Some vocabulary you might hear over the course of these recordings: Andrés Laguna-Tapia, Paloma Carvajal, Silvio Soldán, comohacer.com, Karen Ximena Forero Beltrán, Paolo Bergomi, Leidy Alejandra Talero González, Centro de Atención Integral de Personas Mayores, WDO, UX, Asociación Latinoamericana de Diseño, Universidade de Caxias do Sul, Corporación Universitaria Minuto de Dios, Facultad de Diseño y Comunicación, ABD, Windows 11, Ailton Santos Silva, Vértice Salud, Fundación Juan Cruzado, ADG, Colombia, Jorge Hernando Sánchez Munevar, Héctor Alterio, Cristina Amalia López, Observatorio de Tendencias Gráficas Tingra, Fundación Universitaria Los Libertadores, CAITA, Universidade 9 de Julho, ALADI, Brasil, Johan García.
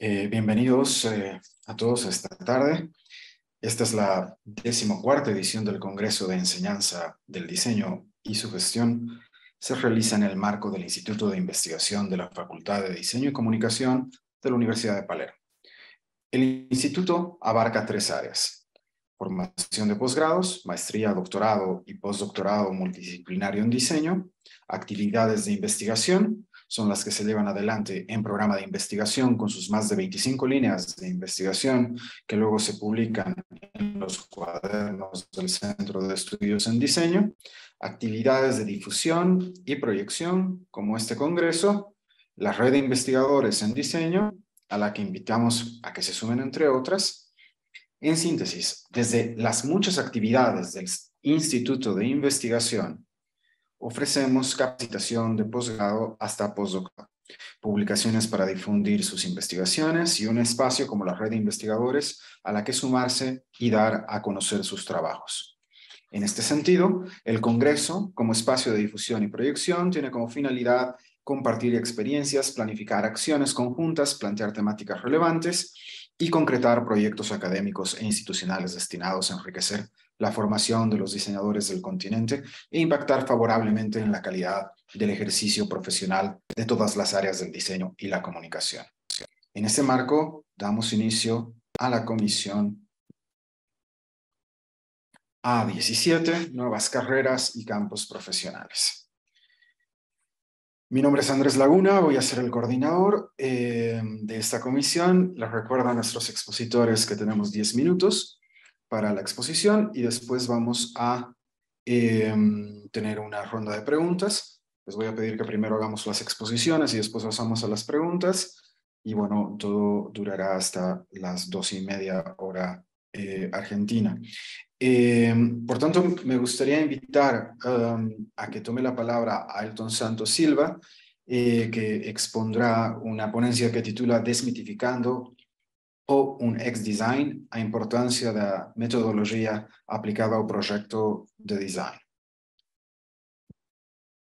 Bienvenidos a todos esta tarde. Esta es la 14ª edición del Congreso de Enseñanza del Diseño y su gestión. Se realiza en el marco del Instituto de Investigación de la Facultad de Diseño y Comunicación de la Universidad de Palermo. El instituto abarca 3 áreas: formación de posgrados, maestría, doctorado y postdoctorado multidisciplinario en diseño, actividades de investigación, son las que se llevan adelante en programa de investigación con sus más de 25 líneas de investigación que luego se publican en los cuadernos del Centro de Estudios en Diseño, actividades de difusión y proyección como este congreso, la red de investigadores en diseño a la que invitamos a que se sumen entre otras. En síntesis, desde las muchas actividades del Instituto de Investigación, ofrecemos capacitación de posgrado hasta postdoctorado, publicaciones para difundir sus investigaciones y un espacio como la red de investigadores a la que sumarse y dar a conocer sus trabajos. En este sentido, el Congreso, como espacio de difusión y proyección, tiene como finalidad compartir experiencias, planificar acciones conjuntas, plantear temáticas relevantes y concretar proyectos académicos e institucionales destinados a enriquecer la formación de los diseñadores del continente e impactar favorablemente en la calidad del ejercicio profesional de todas las áreas del diseño y la comunicación. En este marco, damos inicio a la comisión A17, Nuevas Carreras y Campos Profesionales. Mi nombre es Andrés Laguna, voy a ser el coordinador de esta comisión. Les recuerdo a nuestros expositores que tenemos 10 minutos para la exposición y después vamos a tener una ronda de preguntas. Les voy a pedir que primero hagamos las exposiciones y después pasamos a las preguntas. Y bueno, todo durará hasta las 2:30 hora Argentina. Por tanto, me gustaría invitar a que tome la palabra a Ailton Santos Silva, que expondrá una ponencia que titula Desmitificando o un ex-design, a importancia da metodologia aplicada ao projeto de design.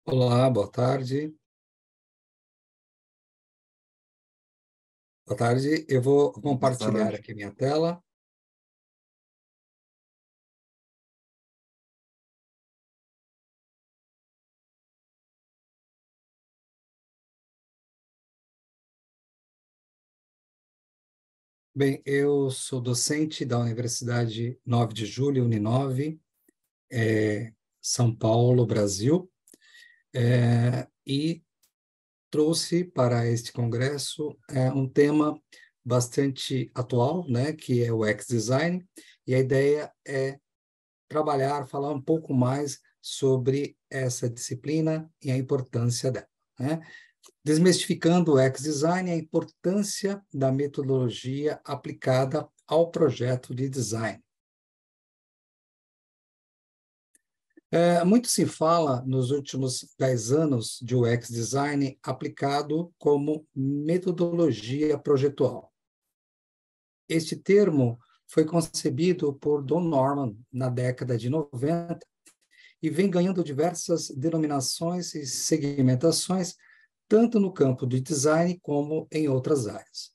Olá, boa tarde. Boa tarde, eu vou compartilhar aqui minha tela. Bem, eu sou docente da Universidade 9 de Julho, Uninove, São Paulo, Brasil, e trouxe para este congresso um tema bastante atual, né, que é o UX Design, e a ideia é trabalhar, falar um pouco mais sobre essa disciplina e a importância dela, né? Desmistificando o UX Design, a importância da metodologia aplicada ao projeto de design. Muito se fala nos últimos 10 anos de UX Design aplicado como metodologia projetual. Este termo foi concebido por Don Norman na década de 90 e vem ganhando diversas denominações e segmentações, tanto no campo de design como em outras áreas.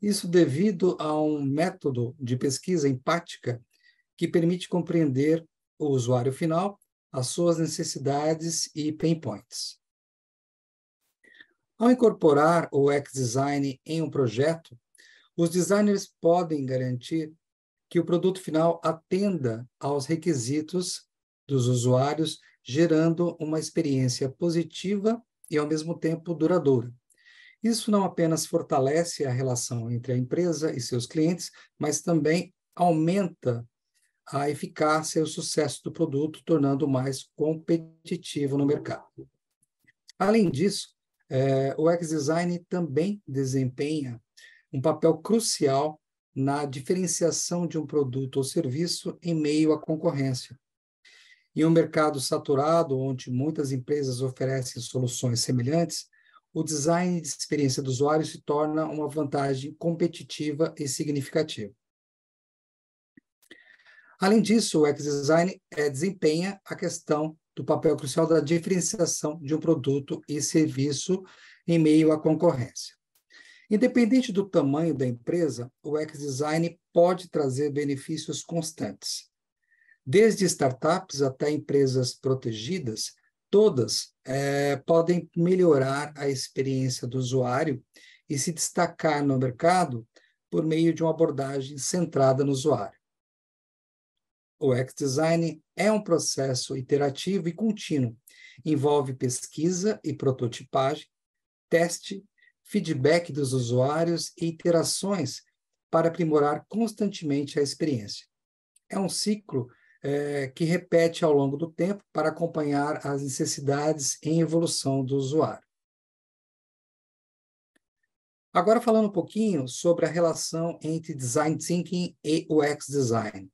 Isso devido a um método de pesquisa empática que permite compreender o usuário final, as suas necessidades e pain points. Ao incorporar o UX Design em um projeto, os designers podem garantir que o produto final atenda aos requisitos dos usuários, gerando uma experiência positiva e, ao mesmo tempo, duradoura. Isso não apenas fortalece a relação entre a empresa e seus clientes, mas também aumenta a eficácia e o sucesso do produto, tornando-o mais competitivo no mercado. Além disso, o UX Design também desempenha um papel crucial na diferenciação de um produto ou serviço em meio à concorrência. Em um mercado saturado, onde muitas empresas oferecem soluções semelhantes, o design de experiência do usuário se torna uma vantagem competitiva e significativa. Além disso, o UX Design desempenha a questão do papel crucial da diferenciação de um produto e serviço em meio à concorrência. Independente do tamanho da empresa, o UX Design pode trazer benefícios constantes. Desde startups até empresas protegidas, todas podem melhorar a experiência do usuário e se destacar no mercado por meio de uma abordagem centrada no usuário. O UX Design é um processo iterativo e contínuo. Envolve pesquisa e prototipagem, teste, feedback dos usuários e interações para aprimorar constantemente a experiência. É um ciclo que repete ao longo do tempo para acompanhar as necessidades em evolução do usuário. Agora falando um pouquinho sobre a relação entre Design Thinking e UX Design.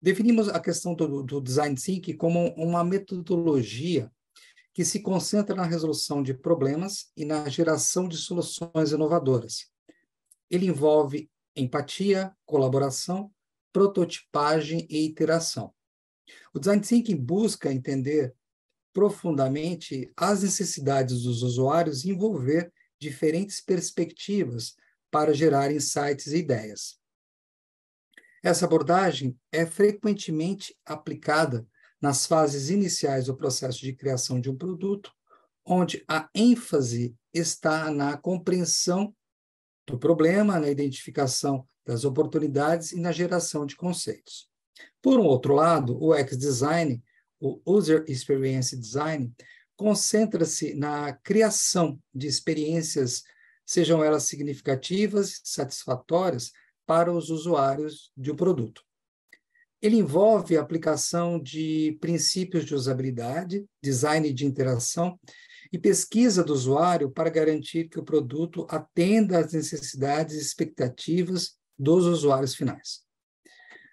Definimos a questão do Design Thinking como uma metodologia que se concentra na resolução de problemas e na geração de soluções inovadoras. Ele envolve empatia, colaboração, prototipagem e iteração. O Design Thinking busca entender profundamente as necessidades dos usuários e envolver diferentes perspectivas para gerar insights e ideias. Essa abordagem é frequentemente aplicada nas fases iniciais do processo de criação de um produto, onde a ênfase está na compreensão do problema, na identificação das oportunidades e na geração de conceitos. Por um outro lado, o UX Design, o User Experience Design, concentra-se na criação de experiências, sejam elas significativas, satisfatórias, para os usuários de um produto. Ele envolve a aplicação de princípios de usabilidade, design de interação e pesquisa do usuário para garantir que o produto atenda às necessidades e expectativas dos usuários finais.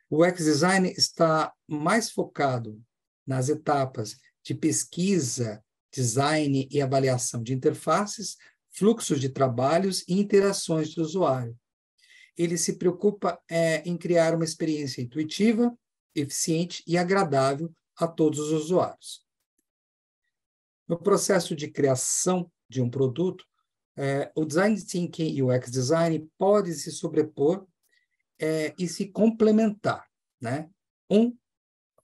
O UX Design está mais focado nas etapas de pesquisa, design e avaliação de interfaces, fluxos de trabalhos e interações do usuário. Ele se preocupa em criar uma experiência intuitiva, eficiente e agradável a todos os usuários. No processo de criação de um produto, o Design Thinking e o UX Design podem se sobrepor e se complementar, né? Um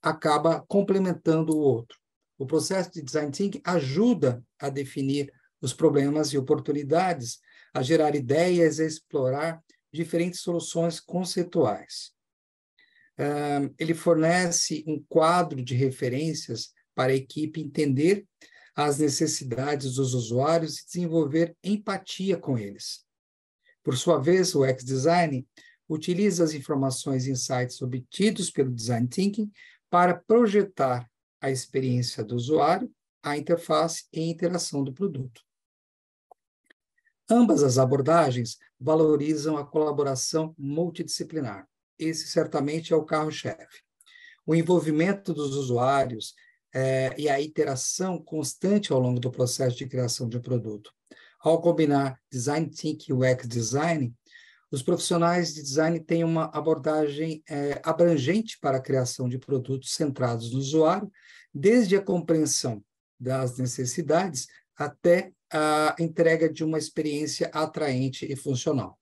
acaba complementando o outro. O processo de Design Thinking ajuda a definir os problemas e oportunidades, a gerar ideias, a explorar diferentes soluções conceituais. Ele fornece um quadro de referências para a equipe entender as necessidades dos usuários e desenvolver empatia com eles. Por sua vez, o UX Design utiliza as informações e insights obtidos pelo Design Thinking para projetar a experiência do usuário, a interface e a interação do produto. Ambas as abordagens valorizam a colaboração multidisciplinar. Esse certamente é o carro-chefe. O envolvimento dos usuários e a iteração constante ao longo do processo de criação de um produto. Ao combinar Design Thinking e UX Design, os profissionais de design têm uma abordagem abrangente para a criação de produtos centrados no usuário, desde a compreensão das necessidades até a entrega de uma experiência atraente e funcional.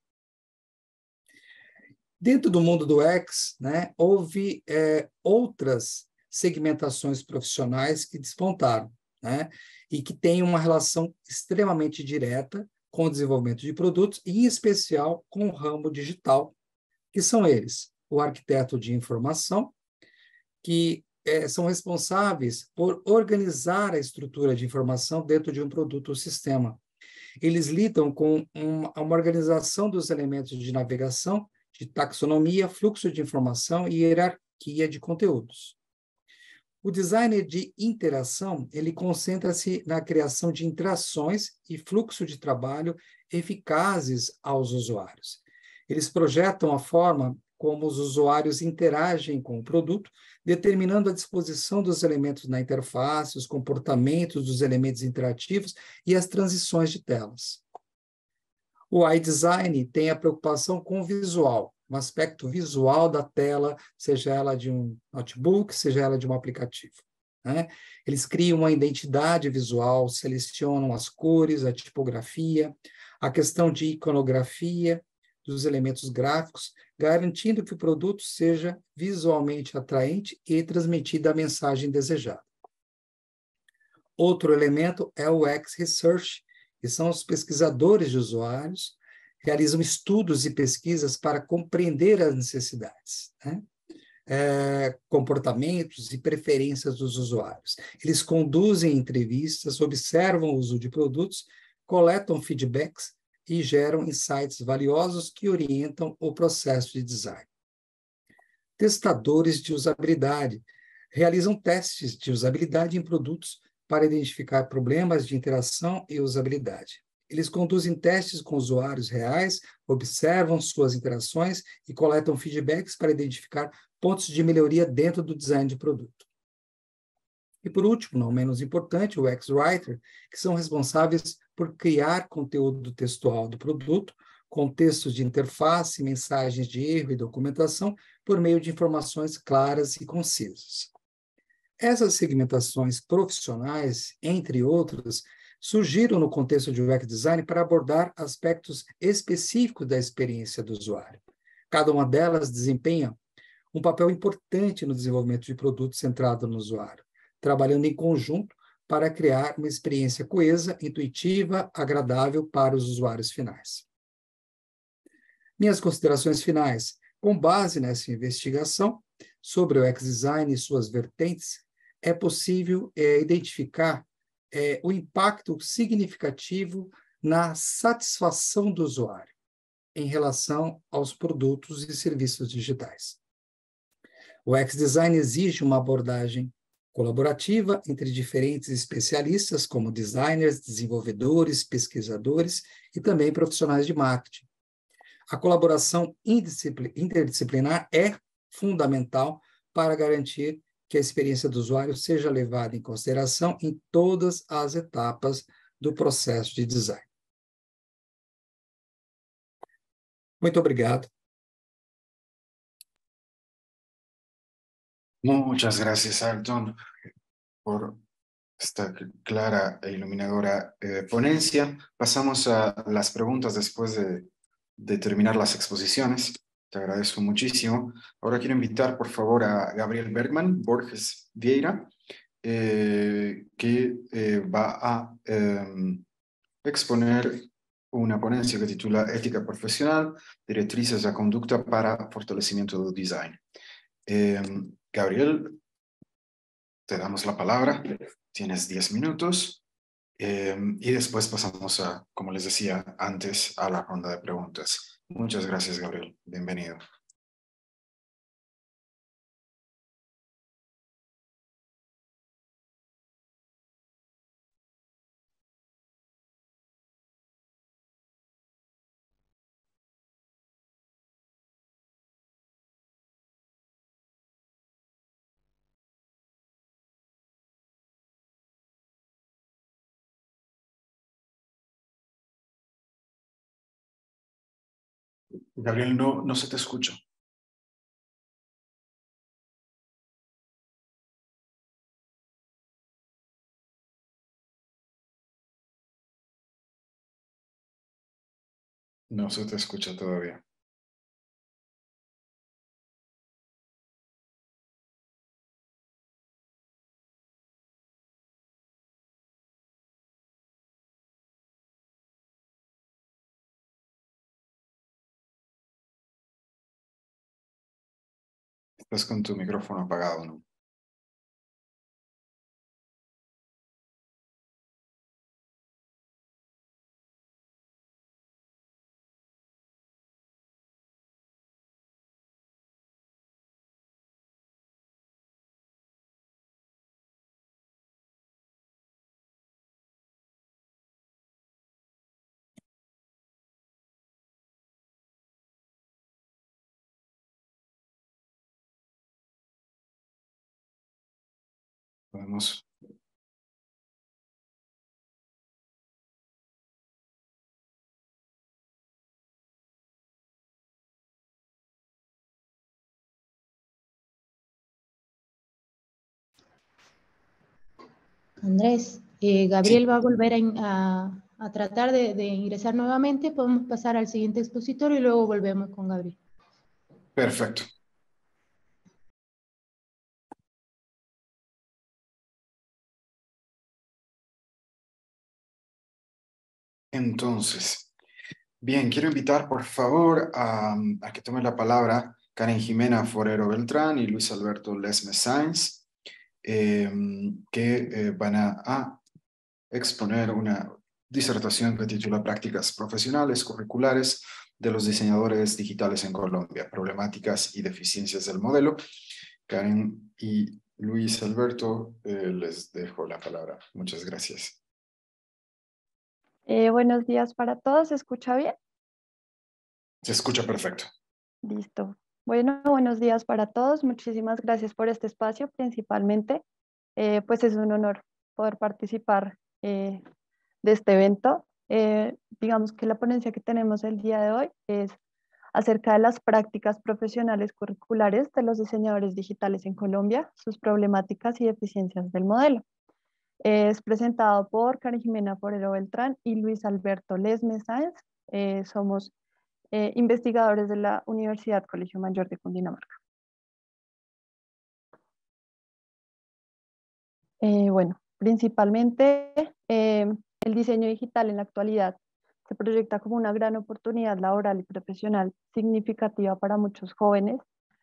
Dentro do mundo do UX, né, houve outras segmentações profissionais que despontaram, né, e que têm uma relação extremamente direta com o desenvolvimento de produtos, e em especial com o ramo digital, que são eles, o arquiteto de informação, que são responsáveis por organizar a estrutura de informação dentro de um produto ou sistema. Eles lidam com uma organização dos elementos de navegação, de taxonomia, fluxo de informação e hierarquia de conteúdos. O designer de interação, ele concentra-se na criação de interações e fluxo de trabalho eficazes aos usuários. Eles projetam a forma como os usuários interagem com o produto, determinando a disposição dos elementos na interface, os comportamentos dos elementos interativos e as transições de telas. O UI Design tem a preocupação com o visual, um aspecto visual da tela, seja ela de um notebook, seja ela de um aplicativo, né? Eles criam uma identidade visual, selecionam as cores, a tipografia, a questão de iconografia dos elementos gráficos, garantindo que o produto seja visualmente atraente e transmitida a mensagem desejada. Outro elemento é o UX Research, que são os pesquisadores de usuários, realizam estudos e pesquisas para compreender as necessidades, né? Comportamentos e preferências dos usuários. Eles conduzem entrevistas, observam o uso de produtos, coletam feedbacks e geram insights valiosos que orientam o processo de design. Testadores de usabilidade realizam testes de usabilidade em produtos para identificar problemas de interação e usabilidade. Eles conduzem testes com usuários reais, observam suas interações e coletam feedbacks para identificar pontos de melhoria dentro do design de produto. E por último, não menos importante, o UX Writer, que são responsáveis por criar conteúdo textual do produto, com textos de interface, mensagens de erro e documentação, por meio de informações claras e concisas. Essas segmentações profissionais, entre outras, surgiram no contexto de UX Design para abordar aspectos específicos da experiência do usuário. Cada uma delas desempenha um papel importante no desenvolvimento de produto centrado no usuário, trabalhando em conjunto para criar uma experiência coesa, intuitiva, agradável para os usuários finais. Minhas considerações finais. Com base nessa investigação sobre o UX Design e suas vertentes, é possível identificar o impacto significativo na satisfação do usuário em relação aos produtos e serviços digitais. O UX Design exige uma abordagem colaborativa entre diferentes especialistas, como designers, desenvolvedores, pesquisadores e também profissionais de marketing. A colaboração interdisciplinar é fundamental para garantir que a experiência do usuário seja levada em consideração em todas as etapas do processo de design. Muito obrigado. Muchas gracias, Ailton, por esta clara e iluminadora ponencia. Pasamos a las preguntas después de terminar las exposiciones. Te agradezco muchísimo. Ahora quiero invitar, por favor, a Gabriel Bergmann Borges Vieira, que va a exponer una ponencia que titula Ética Profesional, Directrices de Conducta para Fortalecimiento del Design. Gabriel, te damos la palabra, tienes 10 minutos y después pasamos a, como les decía antes, a la ronda de preguntas. Muchas gracias, Gabriel. Bienvenido. Gabriel, no se te escucha. No se te escucha todavía. Estás con tu micrófono apagado, ¿no? Podemos Andrés, Gabriel sí. Va a volver a a tratar de ingresar nuevamente, podemos pasar al siguiente expositor y luego volvemos con Gabriel. Perfecto. Entonces, bien, quiero invitar por favor a que tome la palabra Karen Ximena Forero Beltrán y Luis Alberto Lesmes Sáenz, que van a exponer una disertación que titula Prácticas Profesionales Curriculares de los Diseñadores Digitales en Colombia, Problemáticas y Deficiencias del Modelo. Karen y Luis Alberto, les dejo la palabra. Muchas gracias. Buenos días para todos. ¿Se escucha bien? Se escucha perfecto. Listo. Bueno, buenos días para todos. Muchísimas gracias por este espacio, principalmente. Pues es un honor poder participar de este evento. Digamos que la ponencia que tenemos el día de hoy es acerca de las prácticas profesionales curriculares de los diseñadores digitales en Colombia, sus problemáticas y deficiencias del modelo. Es presentado por Karen Ximena Forero Beltrán y Luis Alberto Lesmes Sáenz. Somos investigadores de la Universidad Colegio Mayor de Cundinamarca. Bueno, principalmente el diseño digital en la actualidad se proyecta como una gran oportunidad laboral y profesional significativa para muchos jóvenes,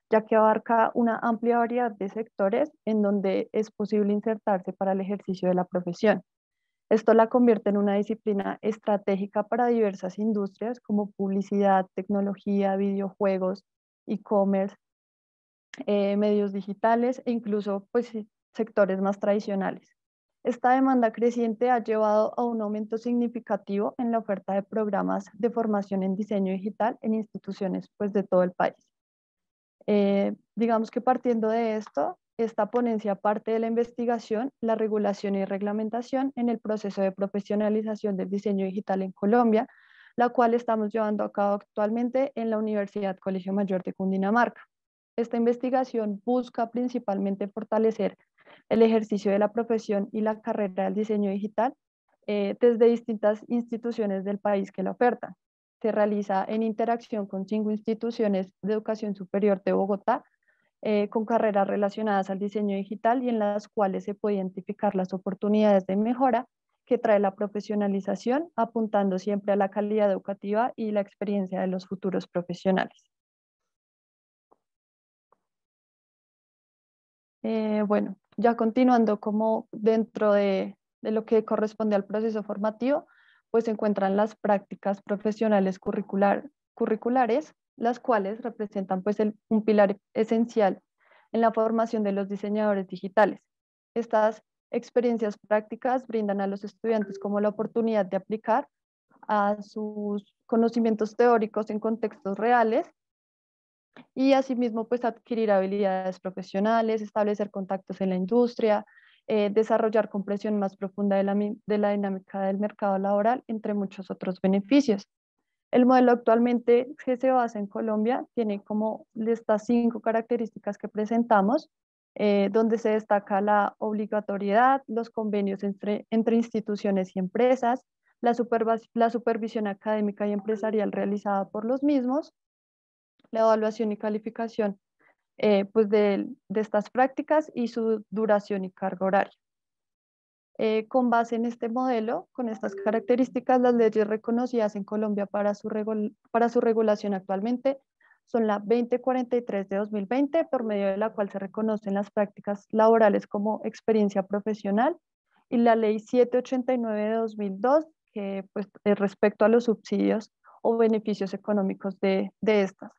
ya que abarca una amplia variedad de sectores en donde es posible insertarse para el ejercicio de la profesión. Esto la convierte en una disciplina estratégica para diversas industrias como publicidad, tecnología, videojuegos, e-commerce, medios digitales e incluso pues, sectores más tradicionales. Esta demanda creciente ha llevado a un aumento significativo en la oferta de programas de formación en diseño digital en instituciones pues, de todo el país. Digamos que partiendo de esto, esta ponencia parte de la investigación, la regulación y reglamentación en el proceso de profesionalización del diseño digital en Colombia, la cual estamos llevando a cabo actualmente en la Universidad Colegio Mayor de Cundinamarca. Esta investigación busca principalmente fortalecer el ejercicio de la profesión y la carrera del diseño digital desde distintas instituciones del país que la ofertan. Se realiza en interacción con 5 instituciones de educación superior de Bogotá, con carreras relacionadas al diseño digital y en las cuales se puede identificar las oportunidades de mejora que trae la profesionalización, apuntando siempre a la calidad educativa y la experiencia de los futuros profesionales. Bueno, ya continuando como dentro de lo que corresponde al proceso formativo, pues se encuentran las prácticas profesionales curriculares, las cuales representan pues, un pilar esencial en la formación de los diseñadores digitales. Estas experiencias prácticas brindan a los estudiantes como la oportunidad de aplicar a sus conocimientos teóricos en contextos reales y asimismo pues, adquirir habilidades profesionales, establecer contactos en la industria, desarrollar comprensión más profunda de la dinámica del mercado laboral, entre muchos otros beneficios. El modelo actualmente que se basa en Colombia tiene como estas 5 características que presentamos, donde se destaca la obligatoriedad, los convenios entre instituciones y empresas, la supervisión académica y empresarial realizada por los mismos, la evaluación y calificación pues de estas prácticas y su duración y carga horaria. Con base en este modelo, con estas características, las leyes reconocidas en Colombia para su regulación actualmente son la 2043 de 2020, por medio de la cual se reconocen las prácticas laborales como experiencia profesional, y la ley 789 de 2002, que pues, respecto a los subsidios o beneficios económicos de estas.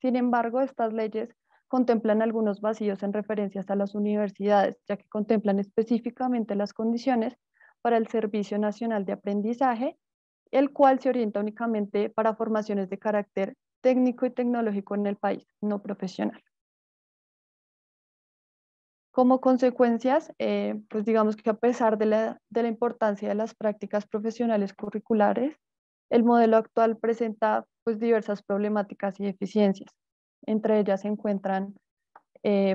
Sin embargo, estas leyes contemplan algunos vacíos en referencias a las universidades, ya que contemplan específicamente las condiciones para el Servicio Nacional de Aprendizaje, el cual se orienta únicamente para formaciones de carácter técnico y tecnológico en el país, no profesional. Como consecuencias, pues digamos que a pesar de la importancia de las prácticas profesionales curriculares, el modelo actual presenta pues, diversas problemáticas y deficiencias. Entre ellas se encuentran,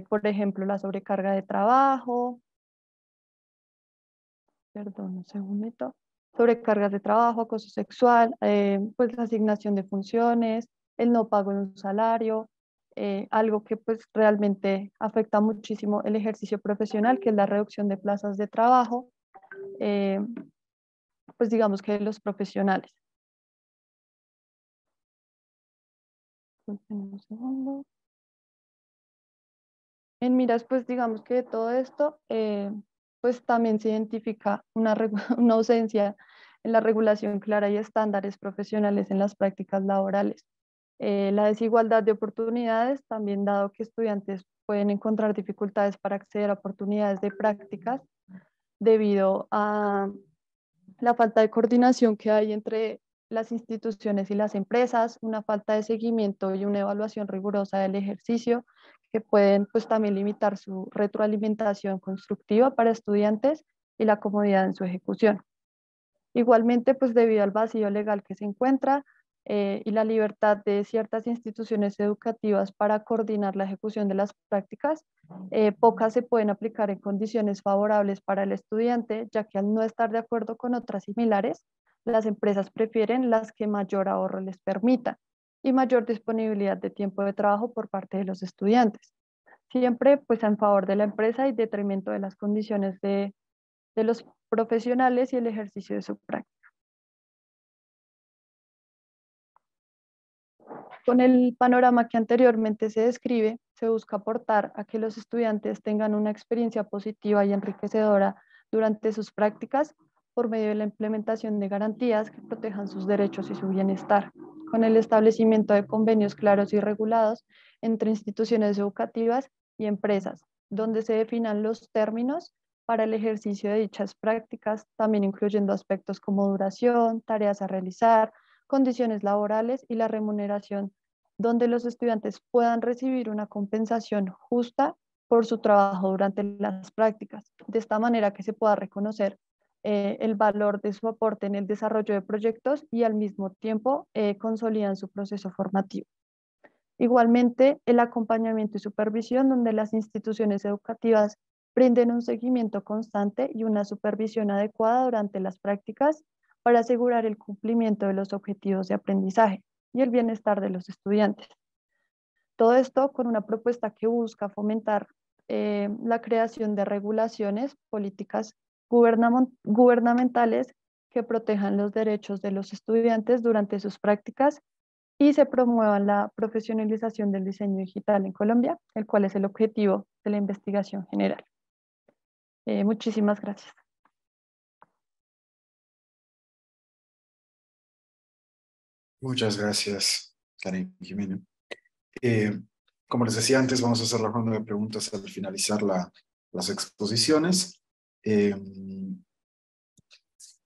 por ejemplo, la sobrecarga de trabajo. Perdón, un segundito. sobrecargas de trabajo, acoso sexual, pues la asignación de funciones, el no pago de un salario, algo que pues realmente afecta muchísimo el ejercicio profesional, que es la reducción de plazas de trabajo, pues digamos que los profesionales. Un segundo. En miras, pues digamos que de todo esto, pues también se identifica una ausencia en la regulación clara y estándares profesionales en las prácticas laborales. La desigualdad de oportunidades, también dado que estudiantes pueden encontrar dificultades para acceder a oportunidades de prácticas debido a la falta de coordinación que hay entre las instituciones y las empresas, una falta de seguimiento y una evaluación rigurosa del ejercicio, que pueden pues también limitar su retroalimentación constructiva para estudiantes y la comodidad en su ejecución. Igualmente, pues debido al vacío legal que se encuentra y la libertad de ciertas instituciones educativas para coordinar la ejecución de las prácticas, pocas se pueden aplicar en condiciones favorables para el estudiante, ya que al no estar de acuerdo con otras similares, las empresas prefieren las que mayor ahorro les permita y mayor disponibilidad de tiempo de trabajo por parte de los estudiantes. Siempre pues en favor de la empresa y detrimento de las condiciones de los profesionales y el ejercicio de su práctica. Con el panorama que anteriormente se describe, se busca aportar a que los estudiantes tengan una experiencia positiva y enriquecedora durante sus prácticas por medio de la implementación de garantías que protejan sus derechos y su bienestar, con el establecimiento de convenios claros y regulados entre instituciones educativas y empresas, donde se definan los términos para el ejercicio de dichas prácticas, también incluyendo aspectos como duración, tareas a realizar, condiciones laborales y la remuneración, donde los estudiantes puedan recibir una compensación justa por su trabajo durante las prácticas, de esta manera que se pueda reconocer el valor de su aporte en el desarrollo de proyectos y al mismo tiempo consolidan su proceso formativo. Igualmente, el acompañamiento y supervisión, donde las instituciones educativas brinden un seguimiento constante y una supervisión adecuada durante las prácticas para asegurar el cumplimiento de los objetivos de aprendizaje y el bienestar de los estudiantes. Todo esto con una propuesta que busca fomentar la creación de regulaciones, políticas gubernamentales que protejan los derechos de los estudiantes durante sus prácticas y se promuevan la profesionalización del diseño digital en Colombia, el cual es el objetivo de la investigación general. Muchísimas gracias. Muchas gracias, Karen Ximena. Como les decía antes, vamos a hacer la ronda de preguntas al finalizar las exposiciones.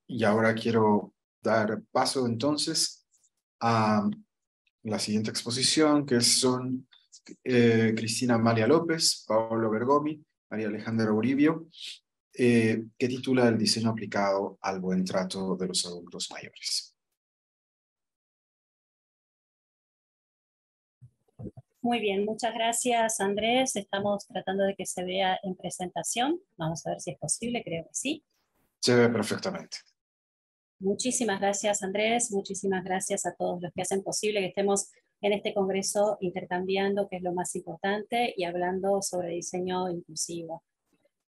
Y ahora quiero dar paso entonces a la siguiente exposición, que son Cristina Amalia López, Paolo Bergomi, María Alejandra Uribio, que titula El diseño aplicado al buen trato de los adultos mayores. Muy bien, muchas gracias, Andrés. Estamos tratando de que se vea en presentación. Vamos a ver si es posible, creo que sí. Se ve perfectamente. Muchísimas gracias, Andrés. Muchísimas gracias a todos los que hacen posible que estemos en este congreso intercambiando, que es lo más importante, y hablando sobre diseño inclusivo.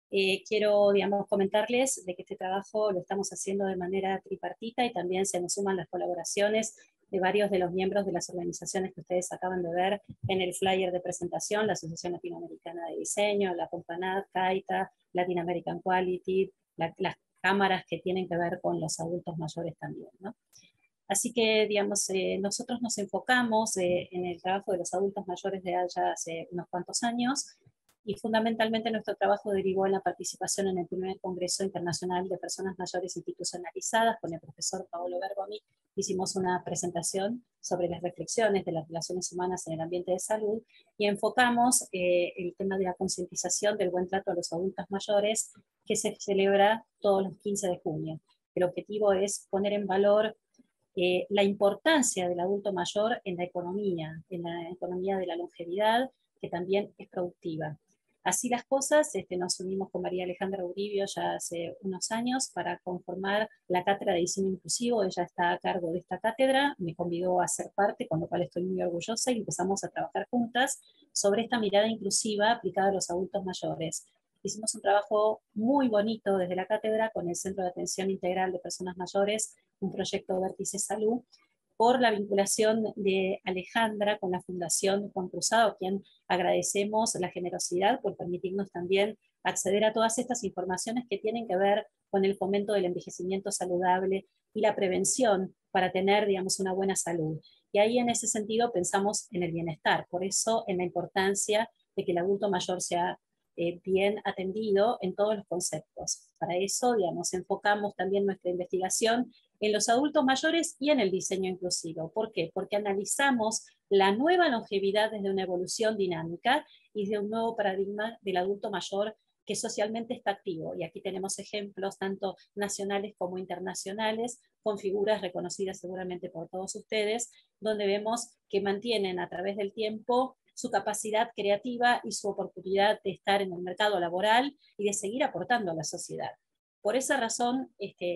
Quiero, digamos, comentarles de que este trabajo lo estamos haciendo de manera tripartita y también se nos suman las colaboraciones de varios de los miembros de las organizaciones que ustedes acaban de ver en el flyer de presentación, la Asociación Latinoamericana de Diseño, la Companad, CAITA, Latin American Quality, las cámaras que tienen que ver con los adultos mayores también, ¿no? Así que, digamos, nosotros nos enfocamos en el trabajo de los adultos mayores de allá hace unos cuantos años, y fundamentalmente nuestro trabajo derivó en la participación en el primer Congreso Internacional de Personas Mayores Institucionalizadas con el profesor Paolo Bergomi. Hicimos una presentación sobre las reflexiones de las relaciones humanas en el ambiente de salud y enfocamos el tema de la concientización del buen trato a los adultos mayores, que se celebra todos los 15 de junio. El objetivo es poner en valor la importancia del adulto mayor en la economía de la longevidad, que también es productiva. Así las cosas, nos unimos con María Alejandra Uribio ya hace unos años para conformar la Cátedra de Diseño Inclusivo. Ella está a cargo de esta cátedra, me convidó a ser parte, con lo cual estoy muy orgullosa, y empezamos a trabajar juntas sobre esta mirada inclusiva aplicada a los adultos mayores. Hicimos un trabajo muy bonito desde la cátedra con el Centro de Atención Integral de Personas Mayores, un proyecto Vértice Salud, por la vinculación de Alejandra con la Fundación Juan Cruzado, a quien agradecemos la generosidad por permitirnos también acceder a todas estas informaciones que tienen que ver con el fomento del envejecimiento saludable y la prevención para tener, digamos, una buena salud. Y ahí en ese sentido pensamos en el bienestar, por eso en la importancia de que el adulto mayor sea bien atendido en todos los conceptos. Para eso, digamos, enfocamos también nuestra investigación en los adultos mayores y en el diseño inclusivo. ¿Por qué? Porque analizamos la nueva longevidad desde una evolución dinámica y desde un nuevo paradigma del adulto mayor que socialmente está activo. Y aquí tenemos ejemplos tanto nacionales como internacionales, con figuras reconocidas seguramente por todos ustedes, donde vemos que mantienen a través del tiempo su capacidad creativa y su oportunidad de estar en el mercado laboral y de seguir aportando a la sociedad. Por esa razón,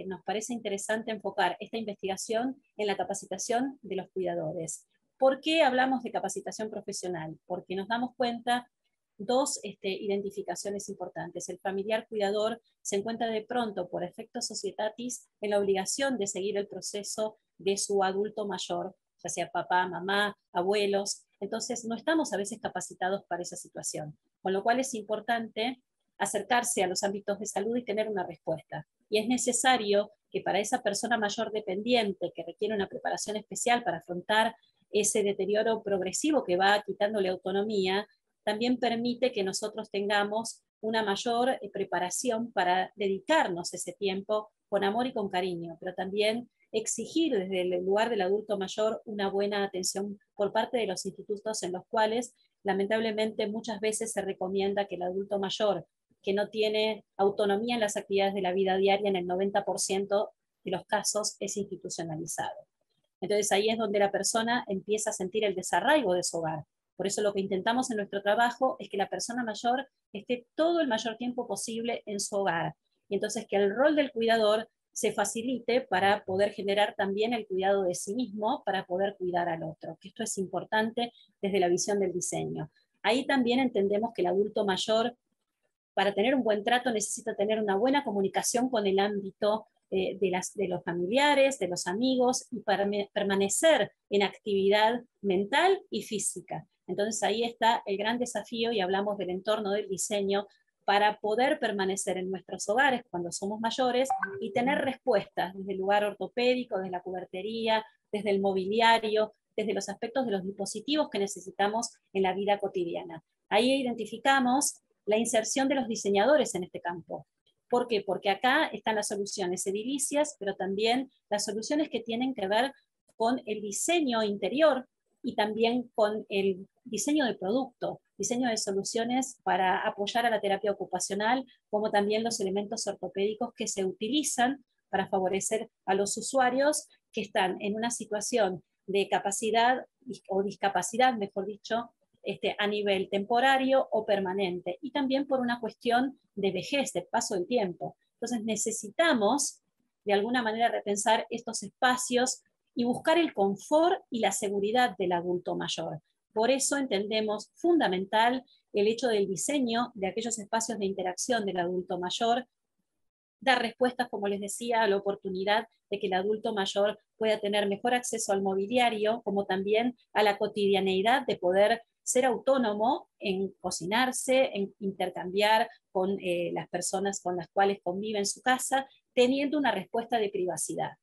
nos parece interesante enfocar esta investigación en la capacitación de los cuidadores. ¿Por qué hablamos de capacitación profesional? Porque nos damos cuenta dos identificaciones importantes. El familiar cuidador se encuentra de pronto, por efecto societatis, en la obligación de seguir el proceso de su adulto mayor, ya sea papá, mamá, abuelos. Entonces no estamos a veces capacitados para esa situación, con lo cual es importante acercarse a los ámbitos de salud y tener una respuesta. Y es necesario que para esa persona mayor dependiente que requiere una preparación especial para afrontar ese deterioro progresivo que va quitándole autonomía, también permite que nosotros tengamos una mayor preparación para dedicarnos ese tiempo con amor y con cariño, pero también exigir desde el lugar del adulto mayor una buena atención por parte de los institutos en los cuales lamentablemente muchas veces se recomienda que el adulto mayor, que no tiene autonomía en las actividades de la vida diaria, en el 90% de los casos es institucionalizado. Entonces ahí es donde la persona empieza a sentir el desarraigo de su hogar. Por eso lo que intentamos en nuestro trabajo es que la persona mayor esté todo el mayor tiempo posible en su hogar, y entonces que el rol del cuidador se facilite para poder generar también el cuidado de sí mismo, para poder cuidar al otro, que esto es importante desde la visión del diseño. Ahí también entendemos que el adulto mayor, para tener un buen trato, necesita tener una buena comunicación con el ámbito de los familiares, de los amigos, y para permanecer en actividad mental y física. Entonces ahí está el gran desafío, y hablamos del entorno del diseño, para poder permanecer en nuestros hogares cuando somos mayores y tener respuestas desde el lugar ortopédico, desde la cubertería, desde el mobiliario, desde los aspectos de los dispositivos que necesitamos en la vida cotidiana. Ahí identificamos la inserción de los diseñadores en este campo. ¿Por qué? Porque acá están las soluciones edilicias, pero también las soluciones que tienen que ver con el diseño interior y también con el diseño de producto, diseño de soluciones para apoyar a la terapia ocupacional, como también los elementos ortopédicos que se utilizan para favorecer a los usuarios que están en una situación de capacidad o discapacidad, mejor dicho, a nivel temporario o permanente, y también por una cuestión de vejez, de paso del tiempo. Entonces necesitamos, de alguna manera, repensar estos espacios y buscar el confort y la seguridad del adulto mayor. Por eso entendemos fundamental el hecho del diseño de aquellos espacios de interacción del adulto mayor, dar respuestas, como les decía, a la oportunidad de que el adulto mayor pueda tener mejor acceso al mobiliario, como también a la cotidianeidad de poder ser autónomo en cocinarse, en intercambiar con las personas con las cuales convive en su casa, teniendo una respuesta de privacidad.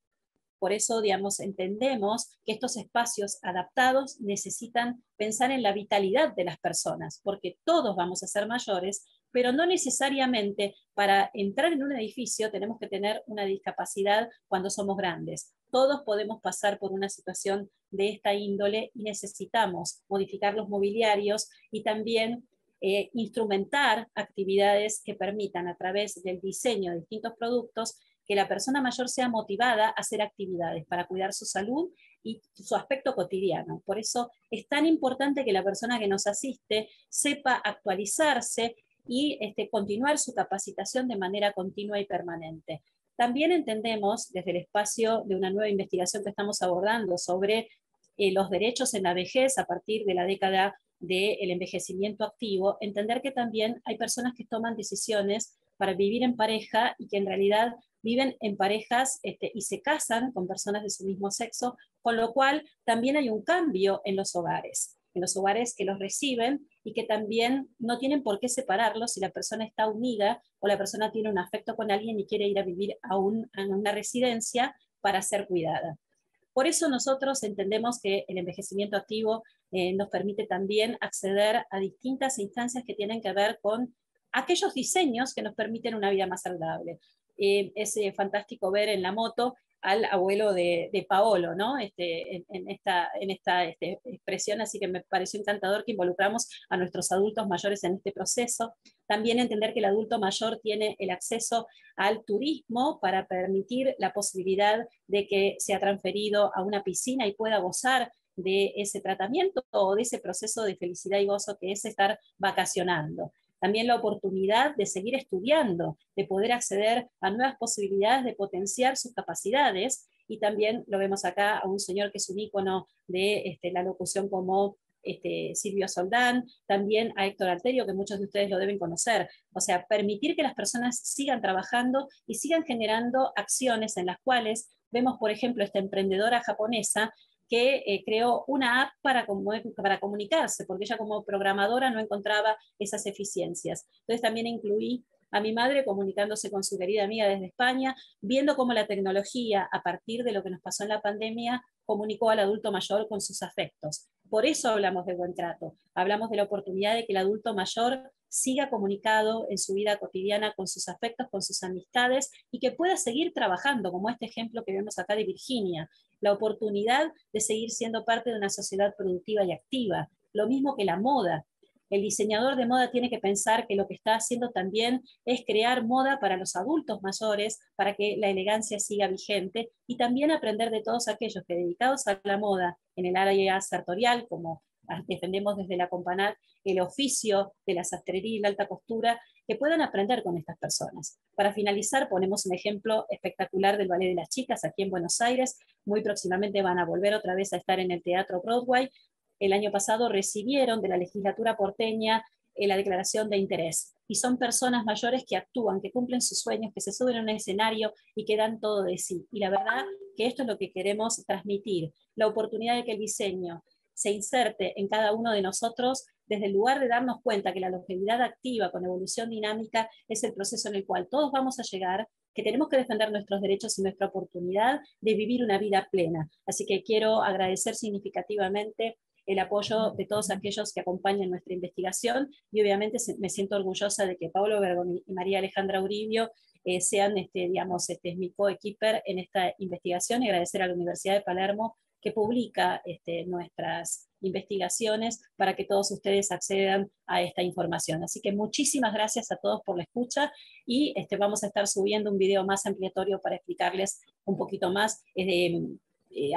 Por eso, digamos, entendemos que estos espacios adaptados necesitan pensar en la vitalidad de las personas, porque todos vamos a ser mayores, pero no necesariamente para entrar en un edificio tenemos que tener una discapacidad cuando somos grandes. Todos podemos pasar por una situación de esta índole y necesitamos modificar los mobiliarios y también instrumentar actividades que permitan, a través del diseño de distintos productos, que la persona mayor sea motivada a hacer actividades para cuidar su salud y su aspecto cotidiano. Por eso es tan importante que la persona que nos asiste sepa actualizarse y continuar su capacitación de manera continua y permanente. También entendemos, desde el espacio de una nueva investigación que estamos abordando sobre los derechos en la vejez a partir de la década del envejecimiento activo, entender que también hay personas que toman decisiones para vivir en pareja y que en realidad viven en parejas y se casan con personas de su mismo sexo, con lo cual también hay un cambio en los hogares que los reciben y que también no tienen por qué separarlos si la persona está unida o la persona tiene un afecto con alguien y quiere ir a vivir a una residencia para ser cuidada. Por eso nosotros entendemos que el envejecimiento activo nos permite también acceder a distintas instancias que tienen que ver con aquellos diseños que nos permiten una vida más saludable. Es fantástico ver en la moto al abuelo de Paolo, ¿no? en esta expresión, así que me pareció encantador que involucramos a nuestros adultos mayores en este proceso. También entender que el adulto mayor tiene el acceso al turismo para permitir la posibilidad de que sea transferido a una piscina y pueda gozar de ese tratamiento o de ese proceso de felicidad y gozo que es estar vacacionando. También la oportunidad de seguir estudiando, de poder acceder a nuevas posibilidades de potenciar sus capacidades, y también lo vemos acá a un señor que es un ícono de la locución como Silvio Soldán, también a Héctor Alterio, que muchos de ustedes lo deben conocer. O sea, permitir que las personas sigan trabajando y sigan generando acciones en las cuales vemos, por ejemplo, esta emprendedora japonesa, que creó una app para comunicarse, porque ella como programadora no encontraba esas eficiencias. Entonces también incluí a mi madre comunicándose con su querida amiga desde España, viendo cómo la tecnología, a partir de lo que nos pasó en la pandemia, comunicó al adulto mayor con sus afectos. Por eso hablamos de buen trato, hablamos de la oportunidad de que el adulto mayor siga comunicado en su vida cotidiana con sus afectos, con sus amistades, y que pueda seguir trabajando, como este ejemplo que vemos acá de Virginia, la oportunidad de seguir siendo parte de una sociedad productiva y activa, lo mismo que la moda. El diseñador de moda tiene que pensar que lo que está haciendo también es crear moda para los adultos mayores, para que la elegancia siga vigente, y también aprender de todos aquellos que, dedicados a la moda en el área sartorial, como defendemos desde la Companad, el oficio de la sastrería y la alta costura, que puedan aprender con estas personas. Para finalizar, ponemos un ejemplo espectacular del Ballet de las Chicas aquí en Buenos Aires. Muy próximamente van a volver otra vez a estar en el Teatro Broadway. El año pasado recibieron de la legislatura porteña la declaración de interés. Y son personas mayores que actúan, que cumplen sus sueños, que se suben a un escenario y que dan todo de sí. Y la verdad que esto es lo que queremos transmitir, la oportunidad de que el diseño se inserte en cada uno de nosotros desde el lugar de darnos cuenta que la longevidad activa con evolución dinámica es el proceso en el cual todos vamos a llegar, que tenemos que defender nuestros derechos y nuestra oportunidad de vivir una vida plena. Así que quiero agradecer significativamente el apoyo de todos aquellos que acompañan nuestra investigación, y obviamente me siento orgullosa de que Paolo Bergomi y María Alejandra Uribio sean mi co-equiper en esta investigación, y agradecer a la Universidad de Palermo que publica nuestras investigaciones para que todos ustedes accedan a esta información. Así que muchísimas gracias a todos por la escucha, y vamos a estar subiendo un video más ampliatorio para explicarles un poquito más.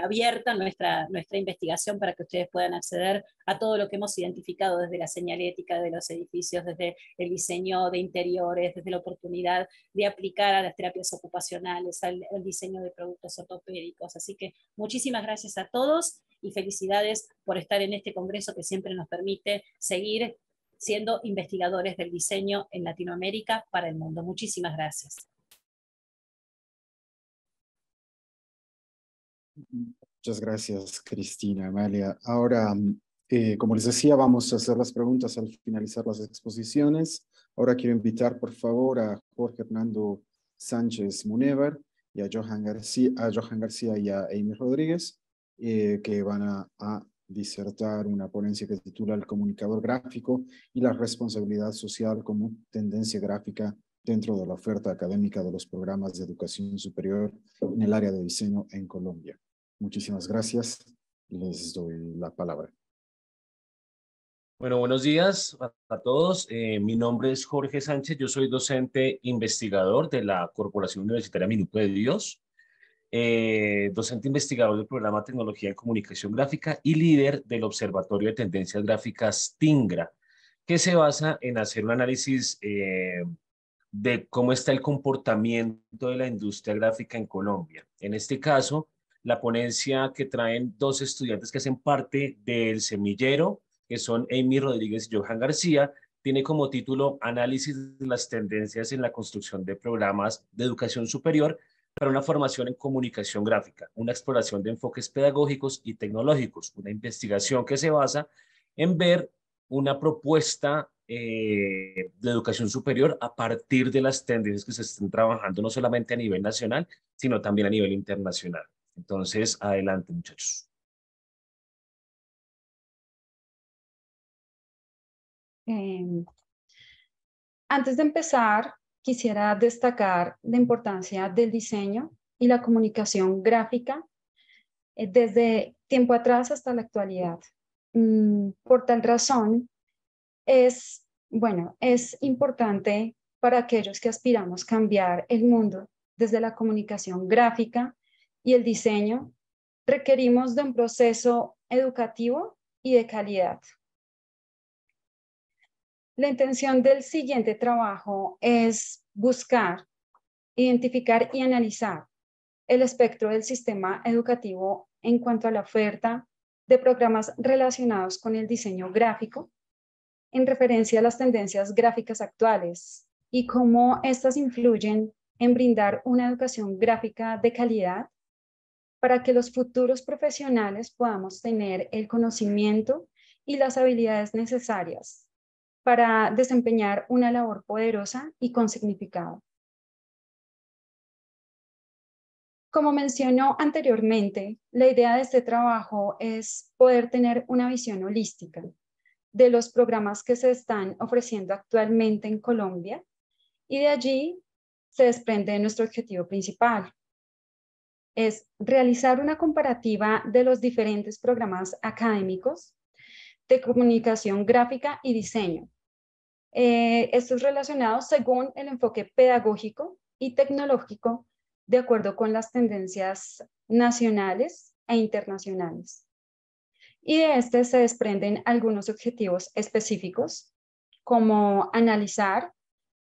Abierta nuestra investigación para que ustedes puedan acceder a todo lo que hemos identificado desde la señalética de los edificios, desde el diseño de interiores, desde la oportunidad de aplicar a las terapias ocupacionales, al diseño de productos ortopédicos. Así que muchísimas gracias a todos y felicidades por estar en este congreso que siempre nos permite seguir siendo investigadores del diseño en Latinoamérica para el mundo. Muchísimas gracias. Muchas gracias, Cristina, Amalia. Ahora, como les decía, vamos a hacer las preguntas al finalizar las exposiciones. Ahora quiero invitar, por favor, a Jorge Hernando Sánchez Munevar y a Johan García y a Eimi Rodríguez, que van a disertar una ponencia que se titula El comunicador gráfico y la responsabilidad social como tendencia gráfica dentro de la oferta académica de los programas de educación superior en el área de diseño en Colombia. Muchísimas gracias. Les doy la palabra. Bueno, buenos días a todos. Mi nombre es Jorge Sánchez. Yo soy docente investigador de la Corporación Universitaria Minuto de Dios, docente investigador del programa Tecnología de Comunicación Gráfica y líder del Observatorio de Tendencias Gráficas Tingra, que se basa en hacer un análisis de cómo está el comportamiento de la industria gráfica en Colombia. En este caso, la ponencia que traen dos estudiantes que hacen parte del semillero, que son Eimi Rodríguez y Johan García, tiene como título Análisis de las tendencias en la construcción de programas de educación superior para una formación en comunicación gráfica, una exploración de enfoques pedagógicos y tecnológicos, una investigación que se basa en ver una propuesta de educación superior a partir de las tendencias que se están trabajando no solamente a nivel nacional, sino también a nivel internacional. Entonces, adelante, muchachos. Antes de empezar, quisiera destacar la importancia del diseño y la comunicación gráfica desde tiempo atrás hasta la actualidad. Por tal razón, es importante para aquellos que aspiramos a cambiar el mundo desde la comunicación gráfica y el diseño, requerimos de un proceso educativo y de calidad. La intención del siguiente trabajo es buscar, identificar y analizar el espectro del sistema educativo en cuanto a la oferta de programas relacionados con el diseño gráfico, en referencia a las tendencias gráficas actuales y cómo estas influyen en brindar una educación gráfica de calidad para que los futuros profesionales podamos tener el conocimiento y las habilidades necesarias para desempeñar una labor poderosa y con significado. Como mencionó anteriormente, la idea de este trabajo es poder tener una visión holística de los programas que se están ofreciendo actualmente en Colombia, y de allí se desprende nuestro objetivo principal. Es realizar una comparativa de los diferentes programas académicos de comunicación gráfica y diseño. Estos relacionados según el enfoque pedagógico y tecnológico de acuerdo con las tendencias nacionales e internacionales. Y de este se desprenden algunos objetivos específicos, como analizar,